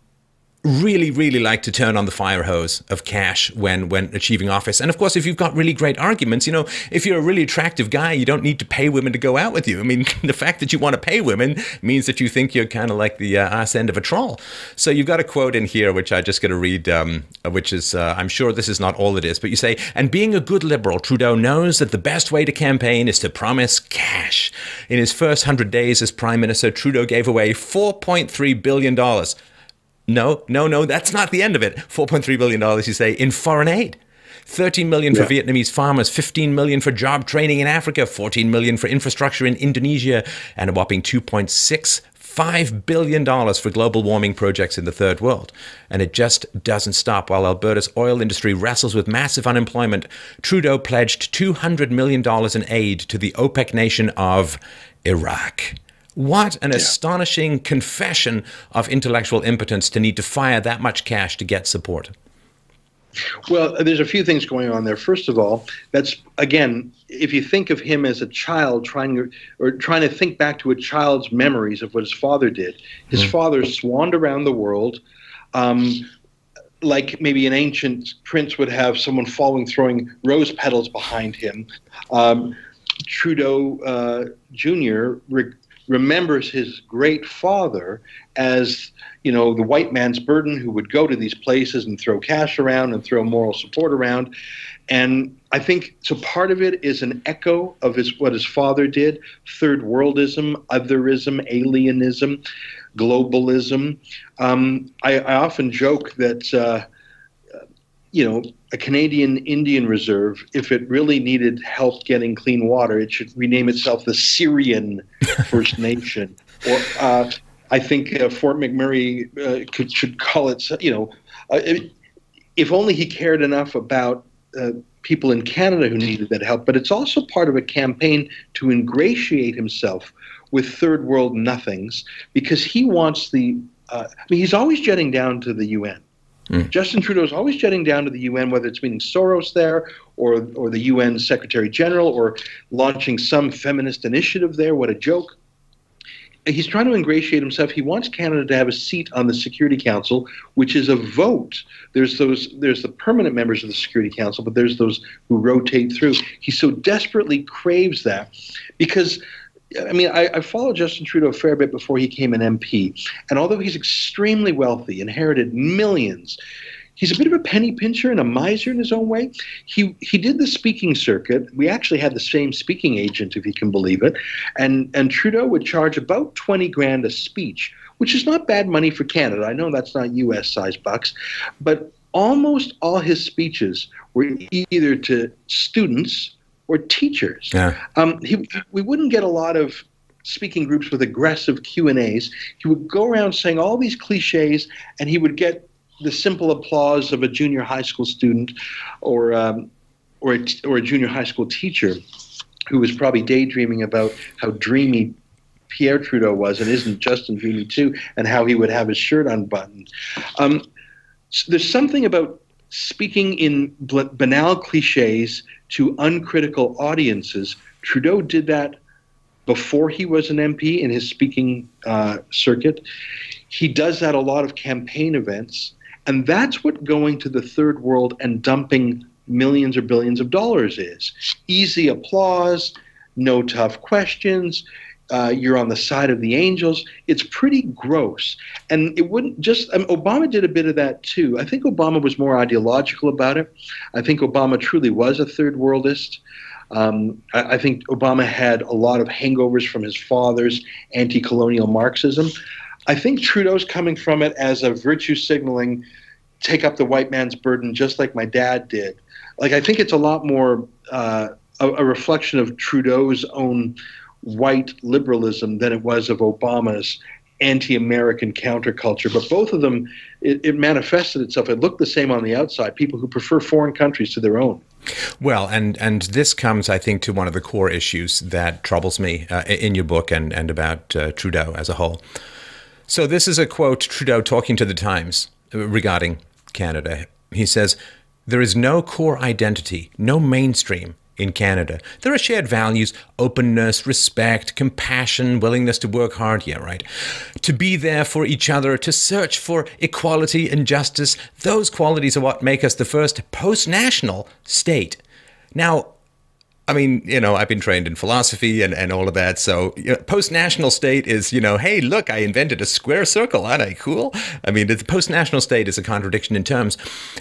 really, really like to turn on the fire hose of cash when when achieving office. And of course, if you've got really great arguments, you know, if you're a really attractive guy, you don't need to pay women to go out with you. I mean, the fact that you want to pay women means that you think you're kind of like the uh, arse end of a troll. So you've got a quote in here, which I just got to read, um, which is, uh, I'm sure this is not all it is, but you say, "And being a good liberal, Trudeau knows that the best way to campaign is to promise cash. In his first hundred days as prime minister, Trudeau gave away four point three billion dollars. No, no, no, that's not the end of it. four point three billion dollars, you say, in foreign aid. thirteen million dollars for yeah. Vietnamese farmers, fifteen million dollars for job training in Africa, fourteen million dollars for infrastructure in Indonesia, and a whopping two point six five billion dollars for global warming projects in the third world. And it just doesn't stop. While Alberta's oil industry wrestles with massive unemployment, Trudeau pledged two hundred million dollars in aid to the OPEC nation of Iraq." What an yeah. astonishing confession of intellectual impotence to need to fire that much cash to get support. Well, there's a few things going on there. First of all, that's, again, if you think of him as a child trying to, or trying to think back to a child's memories of what his father did, his mm. father swanned around the world, um, like maybe an ancient prince would have someone following, throwing rose petals behind him. Um, Trudeau uh, Junior remembers his great father as, you know, the white man's burden who would go to these places and throw cash around and throw moral support around. And I think, so part of it is an echo of his, what his father did, third worldism, otherism, alienism, globalism. Um, I, I often joke that, uh, you know, a Canadian Indian Reserve, if it really needed help getting clean water, it should rename itself the Syrian First Nation. Or uh, I think uh, Fort McMurray uh, could, should call it, you know, uh, if only he cared enough about uh, people in Canada who needed that help. But it's also part of a campaign to ingratiate himself with third world nothings, because he wants the, uh, I mean, he's always jetting down to the U N. Mm. Justin Trudeau is always jetting down to the U N, whether it's meeting Soros there or or the U N Secretary General or launching some feminist initiative there. What a joke. He's trying to ingratiate himself. He wants Canada to have a seat on the Security Council, which is a vote. There's those, there's the permanent members of the Security Council, but there's those who rotate through. He so desperately craves that because, I mean, I, I followed Justin Trudeau a fair bit before he came an M P. And although he's extremely wealthy, inherited millions, he's a bit of a penny pincher and a miser in his own way. He he did the speaking circuit. We actually had the same speaking agent, if you can believe it. And and Trudeau would charge about twenty grand a speech, which is not bad money for Canada. I know that's not U S size bucks, but almost all his speeches were either to students or teachers. Yeah. Um, he, we wouldn't get a lot of speaking groups with aggressive Q and A's. He would go around saying all these cliches, and he would get the simple applause of a junior high school student or, um, or, a, or a junior high school teacher who was probably daydreaming about how dreamy Pierre Trudeau was, and isn't Justin dreamy too, and how he would have his shirt unbuttoned. Um, so there's something about speaking in banal cliches to uncritical audiences. Trudeau did that before he was an M P in his speaking uh, circuit. He does that a lot of campaign events, and that's what going to the third world and dumping millions or billions of dollars is. Easy applause, no tough questions. Uh, you're on the side of the angels. It's pretty gross. And it wouldn't just, I mean, Obama did a bit of that too. I think Obama was more ideological about it. I think Obama truly was a third worldist. Um, I, I think Obama had a lot of hangovers from his father's anti-colonial Marxism. I think Trudeau's coming from it as a virtue signaling, take up the white man's burden, just like my dad did. Like, I think it's a lot more uh, a, a reflection of Trudeau's own white liberalism than it was of Obama's anti-American counterculture. But both of them, it, it manifested itself. It looked the same on the outside, people who prefer foreign countries to their own. Well, and and this comes, I think, to one of the core issues that troubles me uh, in your book and, and about uh, Trudeau as a whole. So this is a quote, Trudeau talking to the Times regarding Canada. He says, "There is no core identity, no mainstream in Canada. There are shared values, openness, respect, compassion, willingness to work hard," yeah, right, "to be there for each other, to search for equality and justice. Those qualities are what make us the first post-national state." Now, I mean, you know, I've been trained in philosophy and, and all of that. So you know, post-national state is, you know, hey, look, I invented a square circle. Aren't I cool? I mean, the post-national state is a contradiction in terms.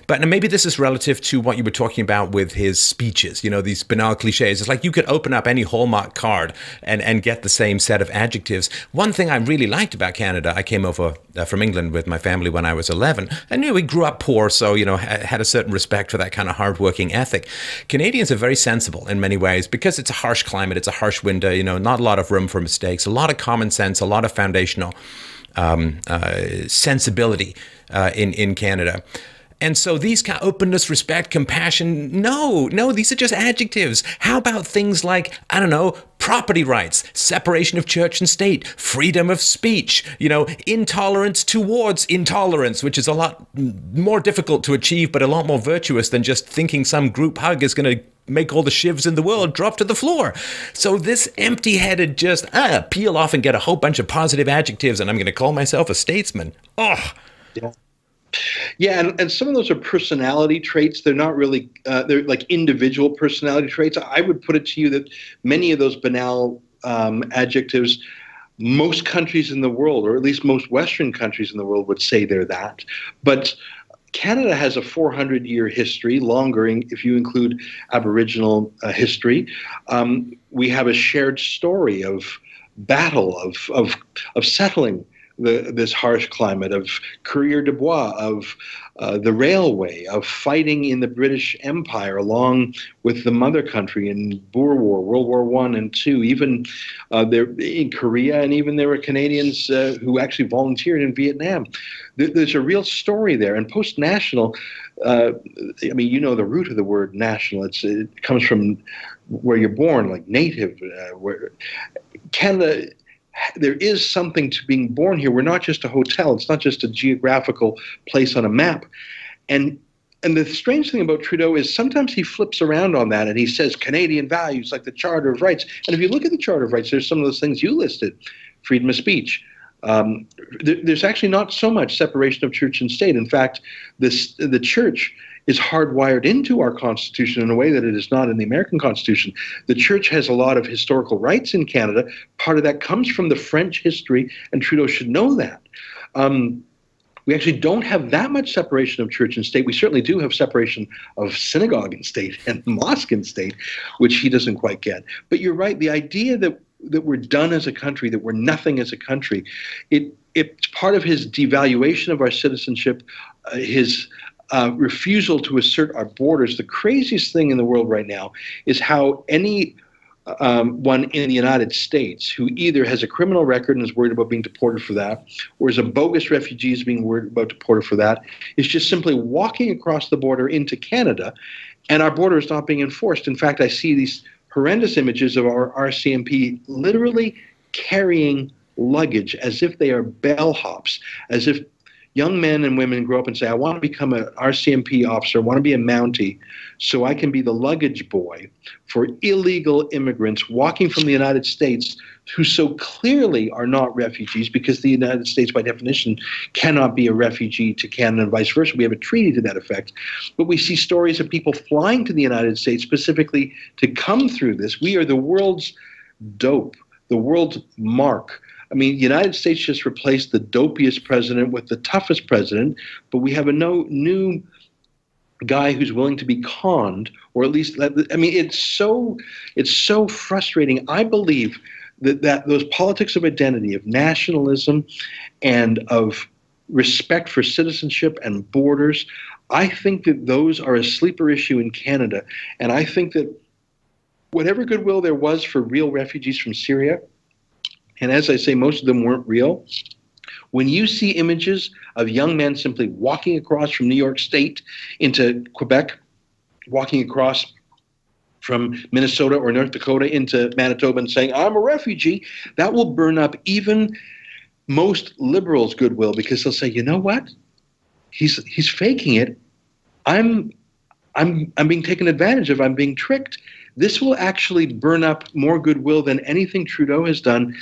But now maybe this is relative to what you were talking about with his speeches, you know, these banal cliches. It's like you could open up any Hallmark card and, and get the same set of adjectives. One thing I really liked about Canada, I came over uh, from England with my family when I was eleven. I knew we grew up poor, so, you know, ha had a certain respect for that kind of hardworking ethic. Canadians are very sensible in many ways, because it's a harsh climate, it's a harsh winter, you know, not a lot of room for mistakes, a lot of common sense, a lot of foundational um, uh, sensibility uh, in, in Canada. And so these kind of openness, respect, compassion, no, no, these are just adjectives. How about things like, I don't know, property rights, separation of church and state, freedom of speech, you know, intolerance towards intolerance, which is a lot more difficult to achieve, but a lot more virtuous than just thinking some group hug is going to make all the shivs in the world drop to the floor. So this empty-headed just ah, peel off and get a whole bunch of positive adjectives, and I'm going to call myself a statesman. Oh, yeah, yeah, and, and some of those are personality traits. They're not really uh, they're like individual personality traits. I would put it to you that many of those banal um, adjectives most countries in the world, or at least most Western countries in the world, would say they're that. But Canada has a four hundred year history, longer in, if you include Aboriginal uh, history. Um, we have a shared story of battle, of, of, of settling the, this harsh climate, of Courrier du Bois, of uh, the railway, of fighting in the British Empire along with the mother country in Boer War, World War One and Two, even uh, there, in Korea, and even there were Canadians uh, who actually volunteered in Vietnam. There, there's a real story there. And post-national, uh, I mean, you know the root of the word national. It's, it comes from where you're born, like native. Uh, where Canada... There is something to being born here. We're not just a hotel. It's not just a geographical place on a map. And and the strange thing about Trudeau is sometimes he flips around on that and he says Canadian values like the Charter of Rights. And if you look at the Charter of Rights, there's some of those things you listed, freedom of speech. Um, there, there's actually not so much separation of church and state. In fact, this the church is hardwired into our Constitution in a way that it is not in the American Constitution. The church has a lot of historical rights in Canada. Part of that comes from the French history, and Trudeau should know that. Um, we actually don't have that much separation of church and state. We certainly do have separation of synagogue and state and mosque and state, which he doesn't quite get. But you're right, the idea that, that we're done as a country, that we're nothing as a country, it it's part of his devaluation of our citizenship, uh, his... Uh, refusal to assert our borders. The craziest thing in the world right now is how any um, one in the United States who either has a criminal record and is worried about being deported for that, or is a bogus refugee is being worried about deported for that, is just simply walking across the border into Canada, and our border is not being enforced. In fact, I see these horrendous images of our R C M P literally carrying luggage as if they are bellhops, as if young men and women grow up and say, I want to become an R C M P officer, I want to be a Mountie, so I can be the luggage boy for illegal immigrants walking from the United States who so clearly are not refugees, because the United States, by definition, cannot be a refugee to Canada and vice versa. We have a treaty to that effect. But we see stories of people flying to the United States specifically to come through this. We are the world's dope, the world's mark. I mean, the United States just replaced the dopiest president with the toughest president, but we have a no, new guy who's willing to be conned, or at least, I mean, it's so, it's so frustrating. I believe that, that those politics of identity, of nationalism, and of respect for citizenship and borders, I think that those are a sleeper issue in Canada. And I think that whatever goodwill there was for real refugees from Syria, and as I say, most of them weren't real. When you see images of young men simply walking across from New York State into Quebec, walking across from Minnesota or North Dakota into Manitoba and saying, I'm a refugee, that will burn up even most liberals' goodwill, because they'll say, you know what? He's he's faking it. I'm I'm I'm being taken advantage of. I'm being tricked. This will actually burn up more goodwill than anything Trudeau has done.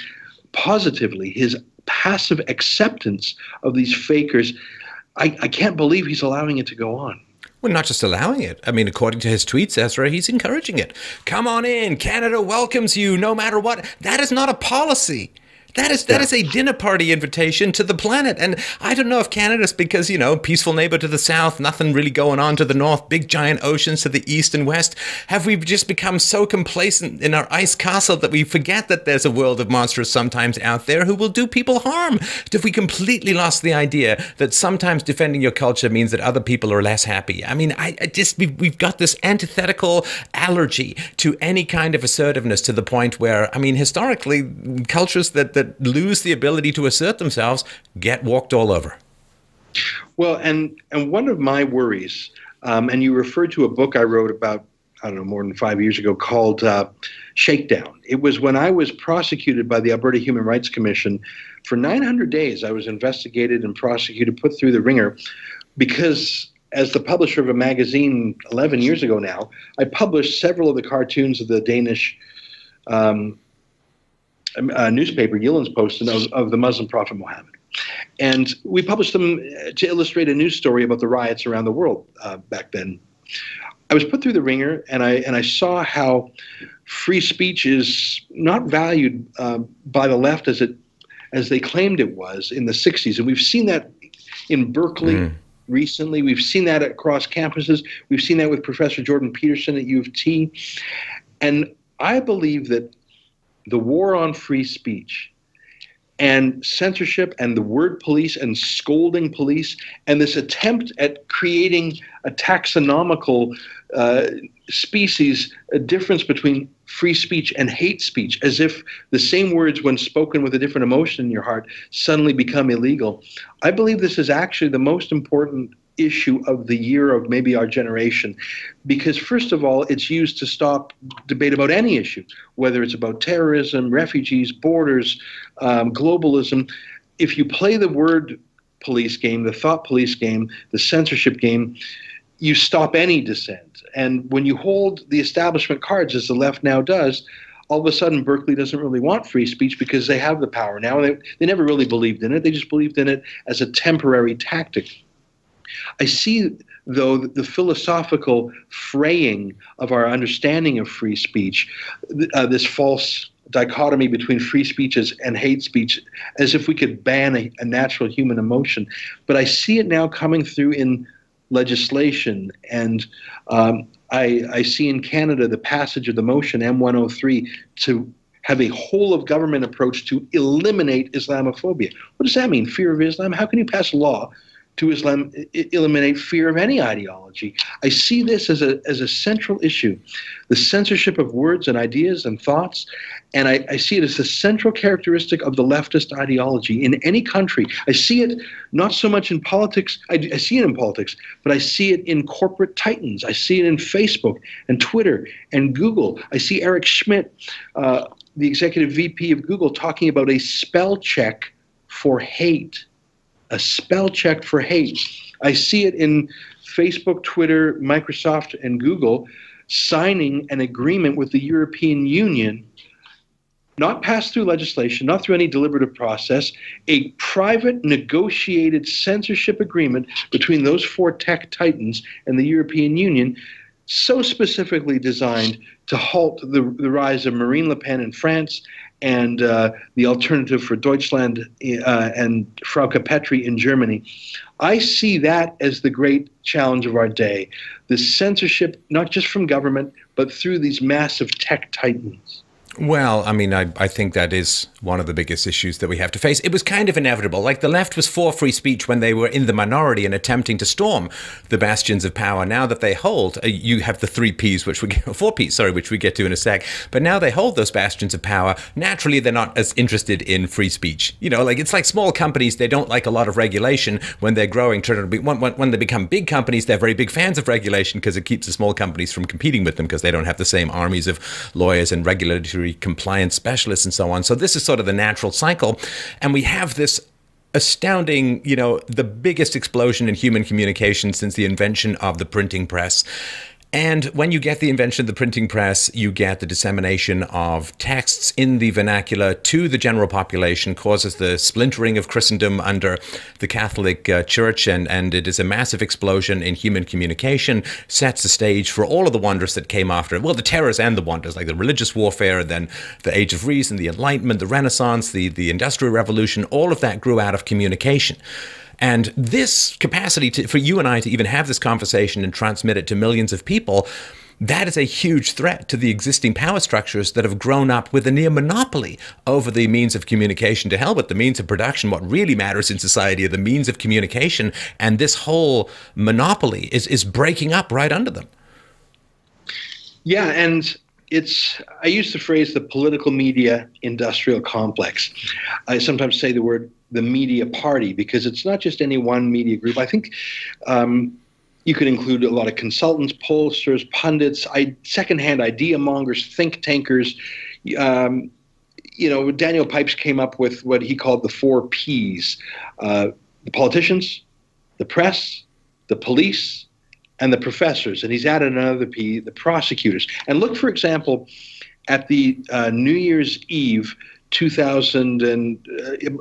Positively, his passive acceptance of these fakers, I, I can't believe he's allowing it to go on. Well, not just allowing it. I mean, according to his tweets, Ezra, he's encouraging it. Come on in. Canada welcomes you no matter what. That is not a policy. That is that is a dinner party invitation to the planet. And I don't know if Canada's because, you know, peaceful neighbor to the south, nothing really going on to the north, big giant oceans to the east and west. Have we just become so complacent in our ice castle that we forget that there's a world of monsters sometimes out there who will do people harm? Have we completely lost the idea that sometimes defending your culture means that other people are less happy? I mean, I, I just we've, we've got this antithetical allergy to any kind of assertiveness, to the point where, I mean, historically, cultures that, that That lose the ability to assert themselves get walked all over. Well, and and one of my worries, um, and you referred to a book I wrote about, I don't know, more than five years ago, called uh, Shakedown. It was when I was prosecuted by the Alberta Human Rights Commission. For nine hundred days, I was investigated and prosecuted, put through the ringer, because as the publisher of a magazine eleven years ago now, I published several of the cartoons of the Danish um Uh, newspaper, Yildiz Posten, of, of the Muslim prophet Muhammad. And we published them to illustrate a news story about the riots around the world uh, back then. I was put through the ringer, and I, and I saw how free speech is not valued uh, by the left as it as they claimed it was in the sixties. And we've seen that in Berkeley mm. recently. We've seen that across campuses. We've seen that with Professor Jordan Peterson at U of T. And I believe that the war on free speech and censorship and the word police and scolding police and this attempt at creating a taxonomical uh, species, a difference between free speech and hate speech, as if the same words when spoken with a different emotion in your heart suddenly become illegal. I believe this is actually the most important issue of the year of maybe our generation, because first of all, it's used to stop debate about any issue, whether it's about terrorism, refugees, borders, um, globalism. If you play the word police game, the thought police game, the censorship game, you stop any dissent. And when you hold the establishment cards, as the left now does, all of a sudden Berkeley doesn't really want free speech because they have the power now. And they, they never really believed in it. They just believed in it as a temporary tactic. I see, though, the philosophical fraying of our understanding of free speech, uh, this false dichotomy between free speech and hate speech, as if we could ban a, a natural human emotion. But I see it now coming through in legislation, and um, I, I see in Canada the passage of the motion M one oh three to have a whole-of-government approach to eliminate Islamophobia. What does that mean, fear of Islam? How can you pass a law to Islam, eliminate fear of any ideology? I see this as a as a central issue, the censorship of words and ideas and thoughts, and I, I see it as the central characteristic of the leftist ideology in any country. I see it not so much in politics, I, I see it in politics, but I see it in corporate titans. I see it in Facebook and Twitter and Google. I see Eric Schmidt, uh, the executive V P of Google, talking about a spell check for hate. A spell check for hate. I see it in Facebook, Twitter, Microsoft, and Google signing an agreement with the European Union, not passed through legislation, not through any deliberative process, a private negotiated censorship agreement between those four tech titans and the European Union, so specifically designed to halt the, the rise of Marine Le Pen in France and uh, the Alternative for Deutschland uh, and Frauke Petri in Germany. I see that as the great challenge of our day, the censorship, not just from government, but through these massive tech titans. Well, I mean, I, I think that is one of the biggest issues that we have to face. It was kind of inevitable. Like, the left was for free speech when they were in the minority and attempting to storm the bastions of power. Now that they hold, you have the three Ps, which we get, or four Ps, sorry, which we get to in a sec. But now they hold those bastions of power. Naturally, they're not as interested in free speech. You know, like, it's like small companies. They don't like a lot of regulation when they're growing. When, when, when they become big companies, they're very big fans of regulation because it keeps the small companies from competing with them, because they don't have the same armies of lawyers and regulators, compliance specialists and so on. So this is sort of the natural cycle. And we have this astounding, you know, the biggest explosion in human communication since the invention of the printing press. And when you get the invention of the printing press, you get the dissemination of texts in the vernacular to the general population, causes the splintering of Christendom under the Catholic uh, Church, and, and it is a massive explosion in human communication, sets the stage for all of the wonders that came after it. Well, the terrors and the wonders, like the religious warfare, and then the Age of Reason, the Enlightenment, the Renaissance, the, the Industrial Revolution, all of that grew out of communication. And this capacity to, for you and I to even have this conversation and transmit it to millions of people, that is a huge threat to the existing power structures that have grown up with a near monopoly over the means of communication. To hell with the means of production. What really matters in society are the means of communication. And this whole monopoly is, is breaking up right under them. Yeah, and it's, I use the phrase the political media industrial complex. I sometimes say the word the media party, because it's not just any one media group. I think um, you could include a lot of consultants, pollsters, pundits, I, secondhand idea mongers, think tankers. Um, you know, Daniel Pipes came up with what he called the four Ps, uh, the politicians, the press, the police, and the professors. And he's added another P, the prosecutors. And look, for example, at the uh, New Year's Eve two thousand and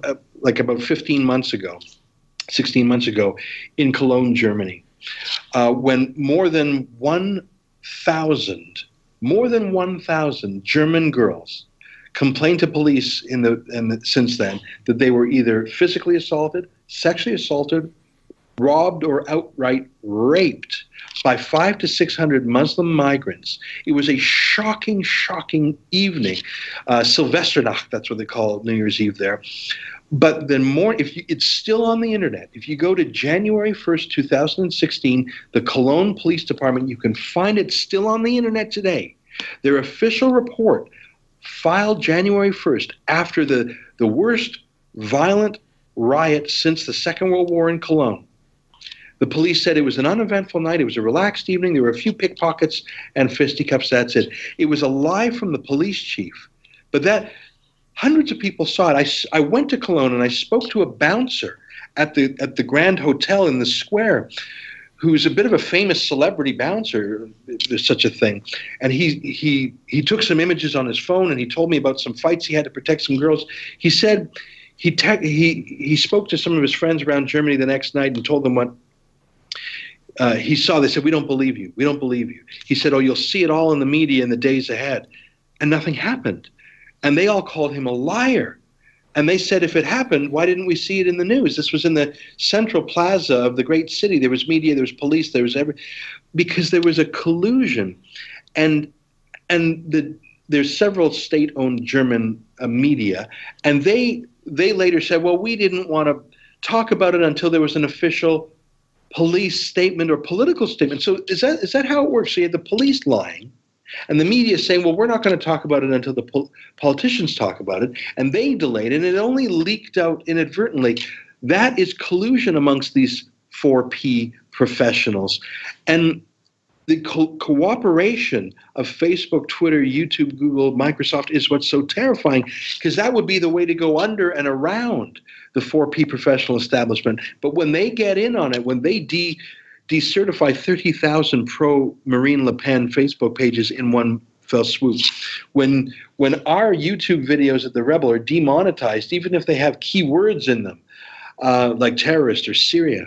uh, like about fifteen months ago, sixteen months ago in Cologne, Germany, uh, when more than one thousand, more than one thousand German girls complained to police in the, in the since then that they were either physically assaulted, sexually assaulted, robbed, or outright raped by five to six hundred Muslim migrants. It was a shocking, shocking evening. Uh, Silvesternacht, that's what they call New Year's Eve there. But then more, if you, it's still on the internet. If you go to January first, two thousand sixteen, the Cologne Police Department, you can find it still on the internet today. Their official report filed January first after the, the worst violent riot since the Second World War in Cologne. The police said it was an uneventful night. It was a relaxed evening. There were a few pickpockets and fisticuffs. That's it. It was a lie from the police chief. But that, hundreds of people saw it. I, I went to Cologne and I spoke to a bouncer at the, at the Grand Hotel in the square, who's a bit of a famous celebrity bouncer, if there's such a thing. And he, he, he took some images on his phone and he told me about some fights he had to protect some girls. He said he, te- he, he spoke to some of his friends around Germany the next night and told them what Uh, he saw. They said, "We don't believe you. We don't believe you." He said, "Oh, you'll see it all in the media in the days ahead." And nothing happened. And they all called him a liar. And they said, if it happened, why didn't we see it in the news? This was in the central plaza of the great city. There was media, there was police, there was every, because there was a collusion. And and the, there's several state-owned German uh, media. And they they later said, well, we didn't want to talk about it until there was an official police statement or political statement. So is that is that how it works? So you had the police lying and the media saying, well, we're not going to talk about it until the po politicians talk about it. And they delayed and it only leaked out inadvertently. That is collusion amongst these four P professionals. And the co cooperation of Facebook, Twitter, YouTube, Google, Microsoft is what's so terrifying, because that would be the way to go under and around the four P professional establishment. But when they get in on it, when they de decertify thirty thousand pro-Marine Le Pen Facebook pages in one fell swoop, when, when our YouTube videos at The Rebel are demonetized, even if they have key words in them, uh, like terrorist or Syria,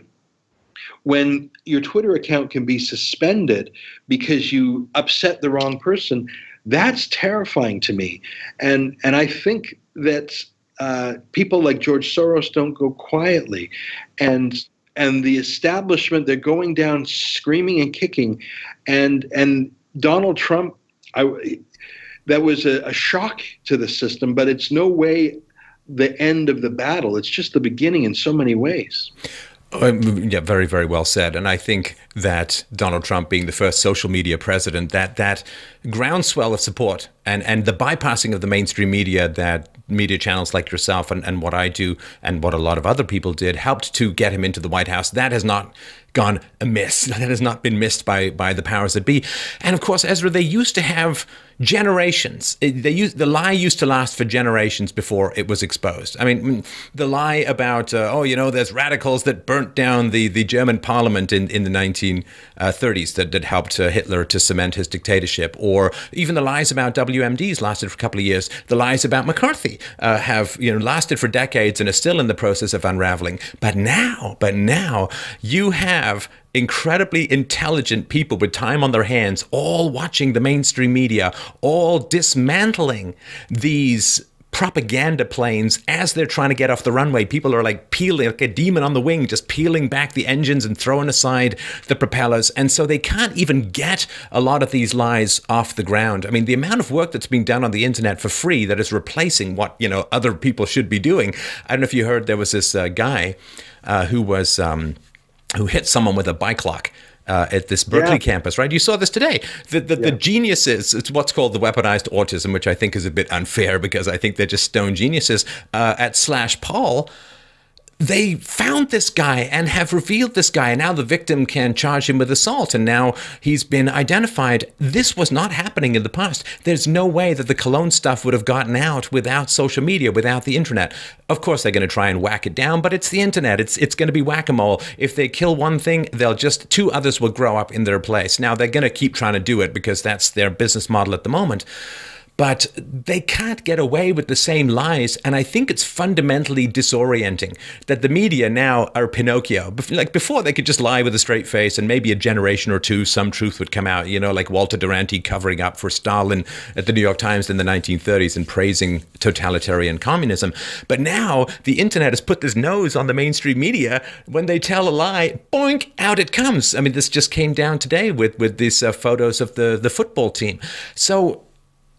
when your Twitter account can be suspended because you upset the wrong person, that's terrifying to me. And, and I think that Uh, people like George Soros don't go quietly, and and the establishment, they're going down screaming and kicking, and and Donald Trump, I, that was a, a shock to the system, but it's no way the end of the battle. It's just the beginning in so many ways. Um, yeah, very, very well said. And I think that Donald Trump being the first social media president, that that groundswell of support and, and the bypassing of the mainstream media that media channels like yourself and, and what I do and what a lot of other people did helped to get him into the White House. That has not gone amiss. That has not been missed by, by the powers that be. And of course, Ezra, they used to have generations. They used, the lie used to last for generations before it was exposed. I mean, the lie about, uh, oh, you know, there's radicals that burnt down the, the German parliament in, in the nineteen thirties that, that helped uh, Hitler to cement his dictatorship, or even the lies about W M Ds lasted for a couple of years. The lies about McCarthy uh, have, you know, lasted for decades and are still in the process of unraveling. But now, but now you have Have incredibly intelligent people with time on their hands, all watching the mainstream media, all dismantling these propaganda planes as they're trying to get off the runway. People are like peeling, like a demon on the wing, just peeling back the engines and throwing aside the propellers. And so they can't even get a lot of these lies off the ground. I mean, the amount of work that's being done on the internet for free that is replacing what, you know, other people should be doing. I don't know if you heard, there was this uh, guy uh, who was... Um, who hit someone with a bike lock uh, at this Berkeley yeah. campus, right? You saw this today. The, the, yeah. the geniuses, it's what's called the weaponized autism, which I think is a bit unfair because I think they're just stone geniuses, uh, at Slash Paul. They found this guy and have revealed this guy. And now the victim can charge him with assault. And now he's been identified. This was not happening in the past. There's no way that the Cologne stuff would have gotten out without social media, without the internet. Of course, they're going to try and whack it down, but it's the internet. It's, it's going to be whack-a-mole. If they kill one thing, they'll just, two others will grow up in their place. Now, they're going to keep trying to do it because that's their business model at the moment. but they can't get away with the same lies. And I think it's fundamentally disorienting that the media now are Pinocchio. Like before, they could just lie with a straight face, and maybe a generation or two, some truth would come out, you know, like Walter Duranty covering up for Stalin at the New York Times in the nineteen thirties and praising totalitarian communism. But now the internet has put this nose on the mainstream media. When they tell a lie, boink, out it comes. I mean, this just came down today with, with these uh, photos of the, the football team. So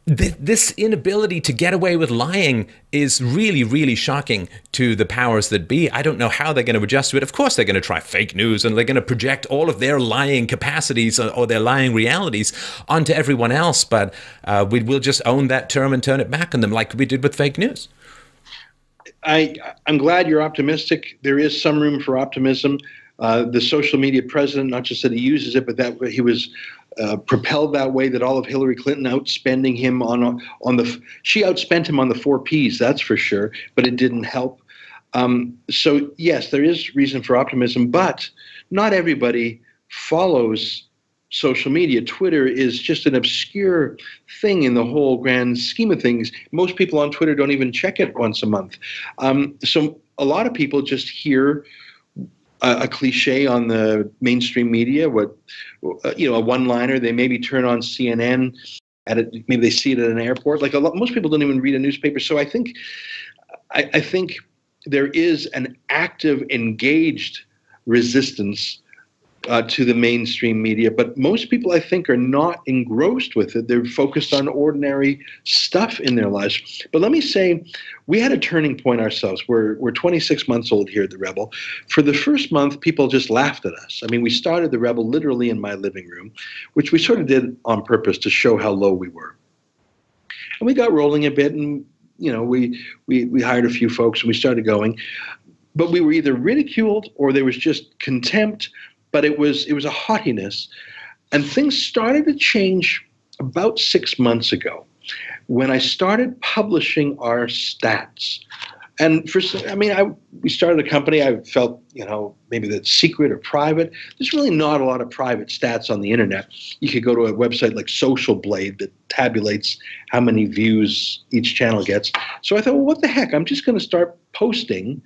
th this inability to get away with lying is really, really shocking to the powers that be. I don't know how they're going to adjust to it. Of course, they're going to try fake news, and they're going to project all of their lying capacities or, or their lying realities onto everyone else. But uh, we will just own that term and turn it back on them like we did with fake news. I, I'm glad you're optimistic. There is some room for optimism. Uh, the social media president, not just that he uses it, but that he was uh, propelled that way, that all of Hillary Clinton outspending him on, on the, she outspent him on the four Ps, that's for sure, but it didn't help. Um, so yes, there is reason for optimism, but not everybody follows social media. Twitter is just an obscure thing in the whole grand scheme of things. Most people on Twitter don't even check it once a month. Um, so a lot of people just hear a, a cliche on the mainstream media, what, you know, a one-liner. They maybe turn on C N N, at a, maybe they see it at an airport. Like a lot, most people don't even read a newspaper. So I think, I, I think there is an active, engaged resistance Uh, to the mainstream media, but most people, I think, are not engrossed with it. They're focused on ordinary stuff in their lives. But let me say, we had a turning point ourselves. We're, we're twenty-six months old here at The Rebel. For the first month, people just laughed at us. I mean, we started The Rebel literally in my living room, which we sort of did on purpose to show how low we were. And we got rolling a bit, and, you know, we, we, we hired a few folks, and we started going. But we were either ridiculed or there was just contempt. But it was it was a haughtiness, and things started to change about six months ago, when I started publishing our stats. And for I mean, I we started a company. I felt, you know, maybe that's secret or private. There's really not a lot of private stats on the internet. You could go to a website like Social Blade that tabulates how many views each channel gets. So I thought, well, what the heck? I'm just going to start posting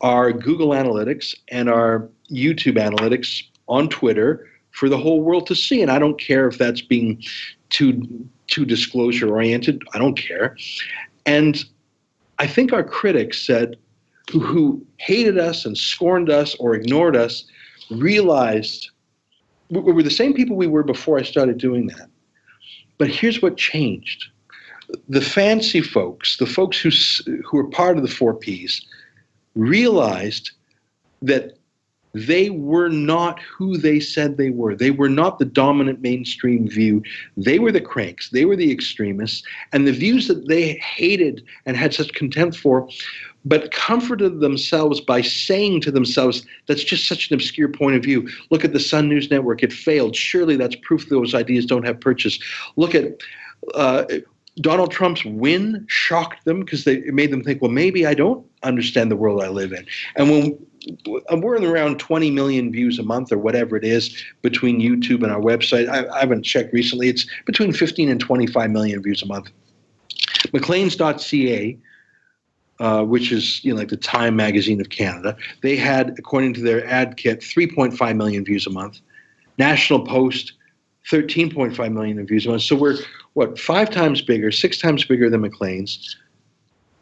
our Google Analytics and our YouTube Analytics on Twitter for the whole world to see. And I don't care if that's being too, too disclosure oriented. I don't care. And I think our critics said, who, who hated us and scorned us or ignored us, realized we were the same people we were before I started doing that. But here's what changed. The fancy folks, the folks who, who were part of the four Ps, realized that they were not who they said they were. They were not the dominant mainstream view. They were the cranks. They were the extremists. And the views that they hated and had such contempt for, but comforted themselves by saying to themselves, that's just such an obscure point of view. Look at the Sun News Network. It failed. Surely that's proof those ideas don't have purchase. Look at uh, Donald Trump's win shocked them because they, it made them think, well, maybe I don't understand the world I live in. And when we're in around twenty million views a month or whatever it is between YouTube and our website. I, I haven't checked recently. It's between fifteen and twenty-five million views a month. Maclean's dot C A, uh, which is, you know, like the Time magazine of Canada, they had, according to their ad kit, three point five million views a month. National Post, thirteen point five million views a month. So we're, what, five times bigger, six times bigger than Maclean's,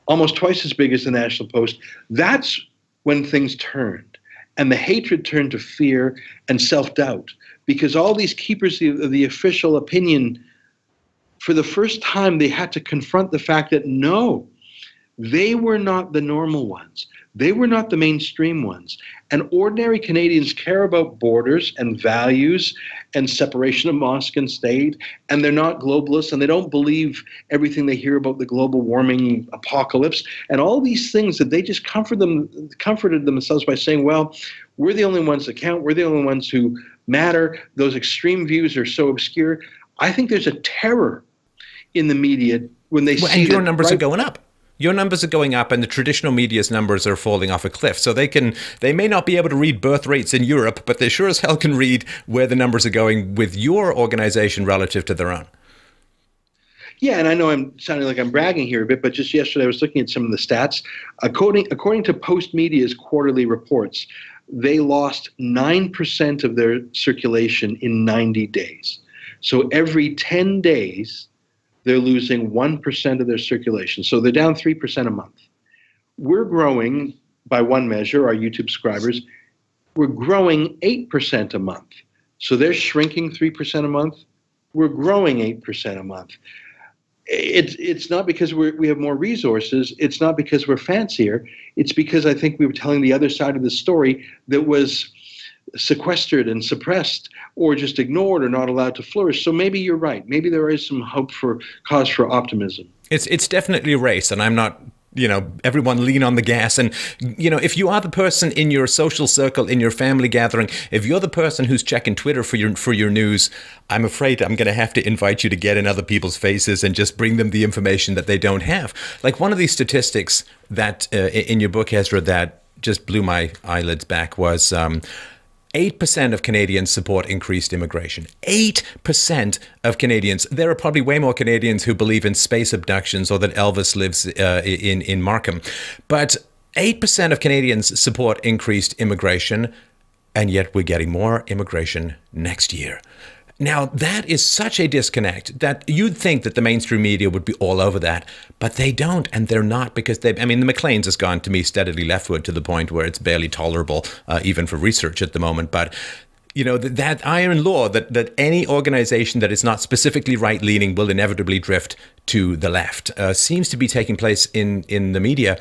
almost twice as big as the National Post. That's when things turned, and the hatred turned to fear and self-doubt, because all these keepers of the official opinion, for the first time, they had to confront the fact that, no, they were not the normal ones. They were not the mainstream ones. And ordinary Canadians care about borders and values and separation of mosque and state, and they're not globalists, and they don't believe everything they hear about the global warming apocalypse, and all these things that they just comfort them, comforted themselves by saying, well, we're the only ones that count, we're the only ones who matter, those extreme views are so obscure. I think there's a terror in the media when they well, see and your numbers right are going up. Your numbers are going up, and the traditional media's numbers are falling off a cliff. So they can, they may not be able to read birth rates in Europe, but they sure as hell can read where the numbers are going with your organization relative to their own. Yeah, and I know I'm sounding like I'm bragging here a bit, but just yesterday I was looking at some of the stats. According, according to Post Media's quarterly reports, they lost nine percent of their circulation in ninety days. So every ten days, they're losing one percent of their circulation. So they're down three percent a month. We're growing, by one measure, our YouTube subscribers, we're growing eight percent a month. So they're shrinking three percent a month. We're growing eight percent a month. It's, it's not because we're, we have more resources. It's not because we're fancier. It's because I think we were telling the other side of the story that was sequestered and suppressed or just ignored or not allowed to flourish. So maybe you're right. Maybe there is some hope for cause for optimism. It's, it's definitely a race, and I'm not... You know, everyone lean on the gas. And, you know, if you are the person in your social circle, in your family gathering, if you're the person who's checking Twitter for your for your news, I'm afraid I'm going to have to invite you to get in other people's faces and just bring them the information that they don't have. Like one of these statistics that uh, in your book, Ezra, that just blew my eyelids back was um, eight percent of Canadians support increased immigration. eight percent of Canadians. There are probably way more Canadians who believe in space abductions or that Elvis lives uh, in, in Markham. But eight percent of Canadians support increased immigration, and yet we're getting more immigration next year. Now, that is such a disconnect that you'd think that the mainstream media would be all over that, but they don't, and they're not because they, I mean, the Maclean's has gone, to me, steadily leftward to the point where it's barely tolerable, uh, even for research at the moment. But, you know, that, that iron law that, that any organization that is not specifically right-leaning will inevitably drift to the left uh, seems to be taking place in, in the media.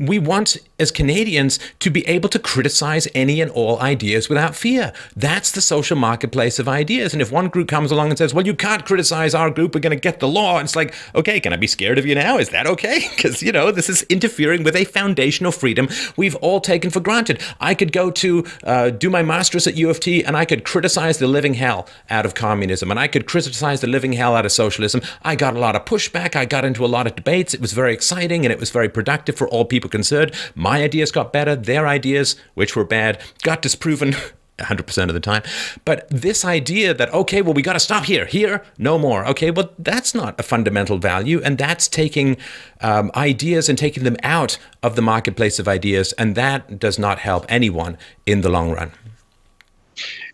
We want, as Canadians, to be able to criticize any and all ideas without fear. That's the social marketplace of ideas. And if one group comes along and says, well, you can't criticize our group, we're going to get the law. And it's like, okay, can I be scared of you now? Is that okay? Because, you know, this is interfering with a foundational freedom we've all taken for granted. I could go to uh, do my master's at U of T and I could criticize the living hell out of communism. And I could criticize the living hell out of socialism. I got a lot of pushback. I got into a lot of debates. It was very exciting and it was very productive for all people concerned. My ideas got better. Their ideas, which were bad, got disproven one hundred percent of the time. But this idea that, okay, well, we got to stop here, here, no more. Okay, well, that's not a fundamental value. And that's taking um, ideas and taking them out of the marketplace of ideas. And that does not help anyone in the long run.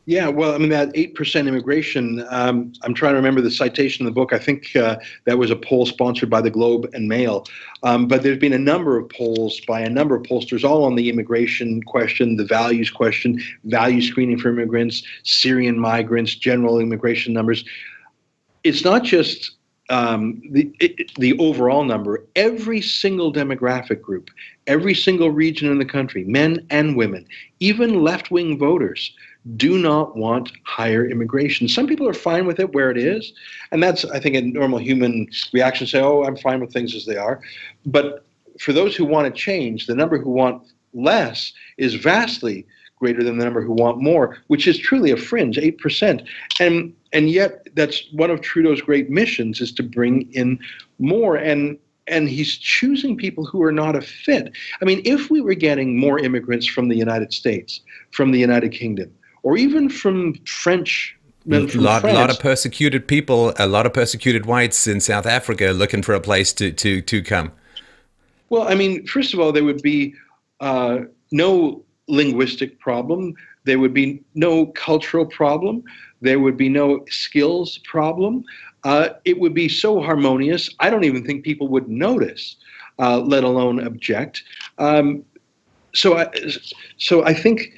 Yeah, well, I mean, that eight percent immigration, um, I'm trying to remember the citation in the book. I think uh, that was a poll sponsored by the Globe and Mail. Um, but there's been a number of polls by a number of pollsters, all on the immigration question, the values question, value screening for immigrants, Syrian migrants, general immigration numbers. It's not just um, the, it, the overall number. Every single demographic group, every single region in the country, men and women, even left-wing voters, do not want higher immigration. Some people are fine with it where it is. And that's, I think, a normal human reaction, say, oh, I'm fine with things as they are. But for those who want to change, the number who want less is vastly greater than the number who want more, which is truly a fringe, eight percent. And and yet that's one of Trudeau's great missions, is to bring in more. And And he's choosing people who are not a fit. I mean, if we were getting more immigrants from the United States, from the United Kingdom, or even from French, men from lot, France. A lot of persecuted people, a lot of persecuted whites in South Africa looking for a place to, to, to come. Well, I mean, first of all, there would be uh, no linguistic problem. There would be no cultural problem. There would be no skills problem. Uh, it would be so harmonious, I don't even think people would notice, uh, let alone object. Um, so, I, so I think,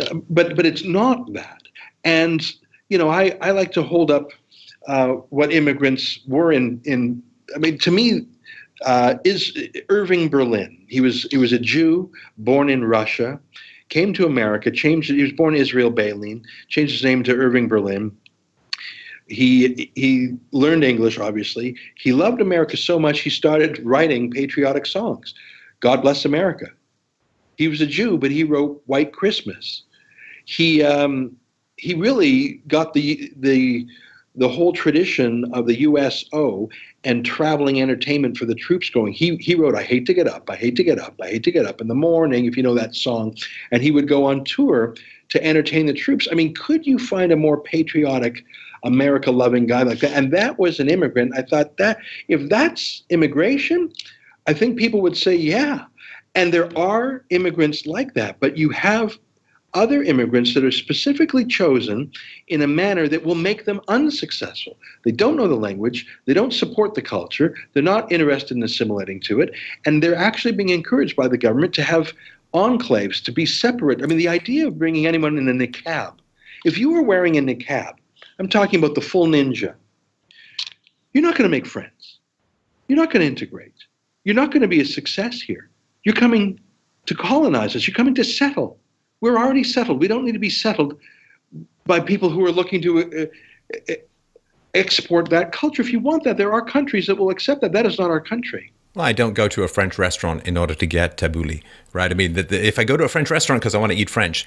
uh, but but it's not that. And you know, I, I like to hold up uh, what immigrants were in. In I mean, to me, uh, is Irving Berlin. He was he was a Jew born in Russia, came to America, changed. He was born Israel Beilein, changed his name to Irving Berlin. He he learned English, obviously. He loved America so much he started writing patriotic songs. God Bless America. He was a Jew, but he wrote White Christmas. He um, he really got the the the whole tradition of the U S O and traveling entertainment for the troops going. He he wrote, I hate to get up, I hate to get up, I hate to get up in the morning, if you know that song. And he would go on tour to entertain the troops. I mean, could you find a more patriotic America-loving guy like that. And that was an immigrant. I thought that if that's immigration, I think people would say, yeah. And there are immigrants like that, but you have other immigrants that are specifically chosen in a manner that will make them unsuccessful. They don't know the language, they don't support the culture, they're not interested in assimilating to it, and they're actually being encouraged by the government to have enclaves, to be separate. I mean, the idea of bringing anyone in a niqab, if you were wearing a niqab, I'm talking about the full ninja, you're not going to make friends. You're not going to integrate. You're not going to be a success here. You're coming to colonize us. You're coming to settle. We're already settled. We don't need to be settled by people who are looking to uh, uh, export that culture. If you want that, there are countries that will accept that. That is not our country. Well, I don't go to a French restaurant in order to get tabbouleh, right? I mean, the, the, if I go to a French restaurant because I want to eat French.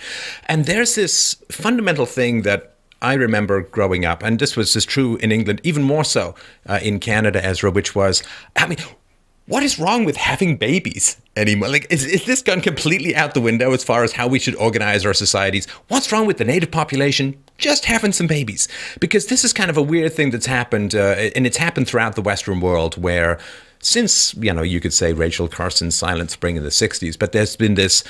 And there's this fundamental thing that I remember growing up, and this was just true in England, even more so uh, in Canada, Ezra, which was, I mean, what is wrong with having babies anymore? Like, is, is this gone completely out the window as far as how we should organize our societies? What's wrong with the native population just having some babies? Because this is kind of a weird thing that's happened, uh, and it's happened throughout the Western world where, since, you know, you could say Rachel Carson's Silent Spring in the sixties, but there's been this,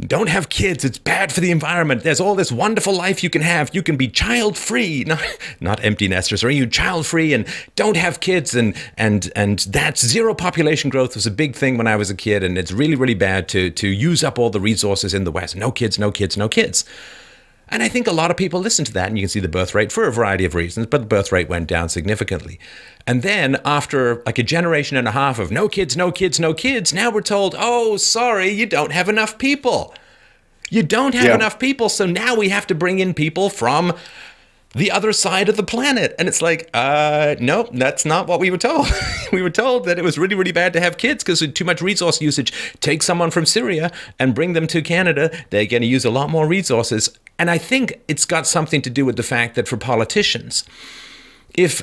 don't have kids, it's bad for the environment. There's all this wonderful life you can have. You can be child-free, not, not empty nesters, or you child-free and don't have kids. And and and that's zero population growth was a big thing when I was a kid. And it's really, really bad to, to use up all the resources in the West. No kids, no kids, no kids. And I think a lot of people listen to that, and you can see the birth rate for a variety of reasons, but the birth rate went down significantly. And then after like a generation and a half of no kids, no kids, no kids, now we're told, oh, sorry, you don't have enough people. You don't have yeah. enough people, so now we have to bring in people from the other side of the planet. And it's like, uh, no, that's not what we were told. We were told that it was really, really bad to have kids because of too much resource usage. Take someone from Syria and bring them to Canada. They're going to use a lot more resources. And I think it's got something to do with the fact that for politicians, if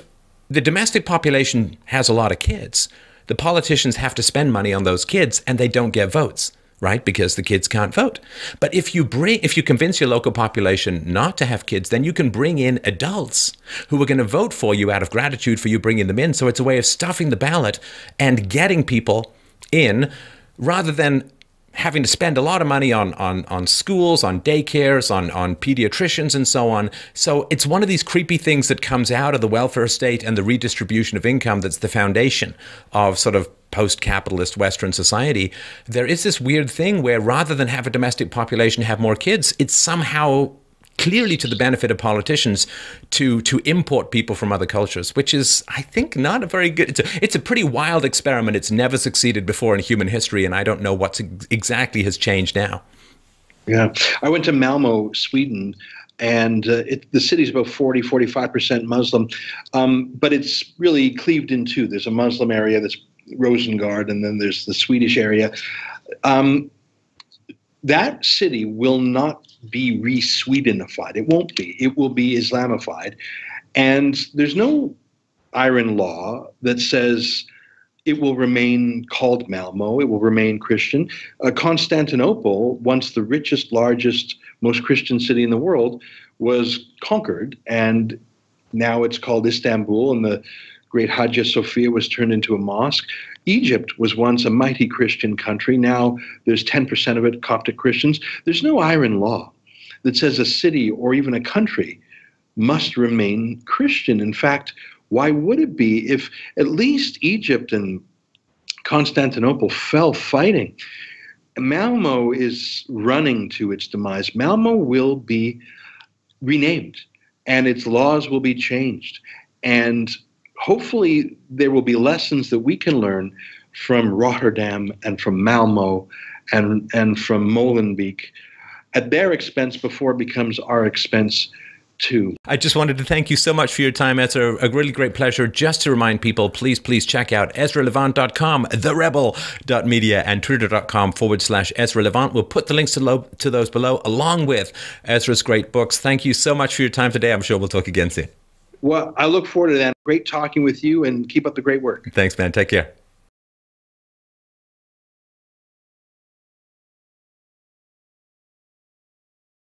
the domestic population has a lot of kids, the politicians have to spend money on those kids and they don't get votes, right? Because the kids can't vote. But if you bring, if you convince your local population not to have kids, then you can bring in adults who are going to vote for you out of gratitude for you bringing them in. So it's a way of stuffing the ballot and getting people in rather than having to spend a lot of money on, on, on schools, on daycares, on, on pediatricians and so on. So it's one of these creepy things that comes out of the welfare state and the redistribution of income that's the foundation of sort of post-capitalist Western society. There is this weird thing where rather than have a domestic population have more kids, it's somehow clearly to the benefit of politicians to to import people from other cultures, which is, I think, not a very good, it's a, it's a pretty wild experiment. It's never succeeded before in human history, and I don't know what ex exactly has changed now. Yeah. I went to Malmö, Sweden, and uh, it, the city's about forty, forty-five percent Muslim, um, but it's really cleaved in two. There's a Muslim area that's Rosengård, and then there's the Swedish area. Um, that city will not be re-Swedenified. It won't be. It will be Islamified. And there's no iron law that says it will remain called Malmo, it will remain Christian. Uh, Constantinople, once the richest, largest, most Christian city in the world, was conquered, and now it's called Istanbul, and the great Hagia Sophia was turned into a mosque. Egypt was once a mighty Christian country. Now there's ten percent of it Coptic Christians. There's no iron law that says a city or even a country must remain Christian. In fact, why would it be if at least Egypt and Constantinople fell fighting? Malmo is running to its demise. Malmo will be renamed and its laws will be changed. And hopefully, there will be lessons that we can learn from Rotterdam and from Malmö and, and from Molenbeek at their expense before it becomes our expense too. I just wanted to thank you so much for your time, Ezra. A really great pleasure. Just to remind people, please, please check out Ezra Levant dot com, The Rebel dot media, and Twitter dot com forward slash Ezra Levant. We'll put the links to, lo to those below, along with Ezra's great books. Thank you so much for your time today. I'm sure we'll talk again soon. Well, I look forward to that. Great talking with you, and keep up the great work. Thanks, man. Take care.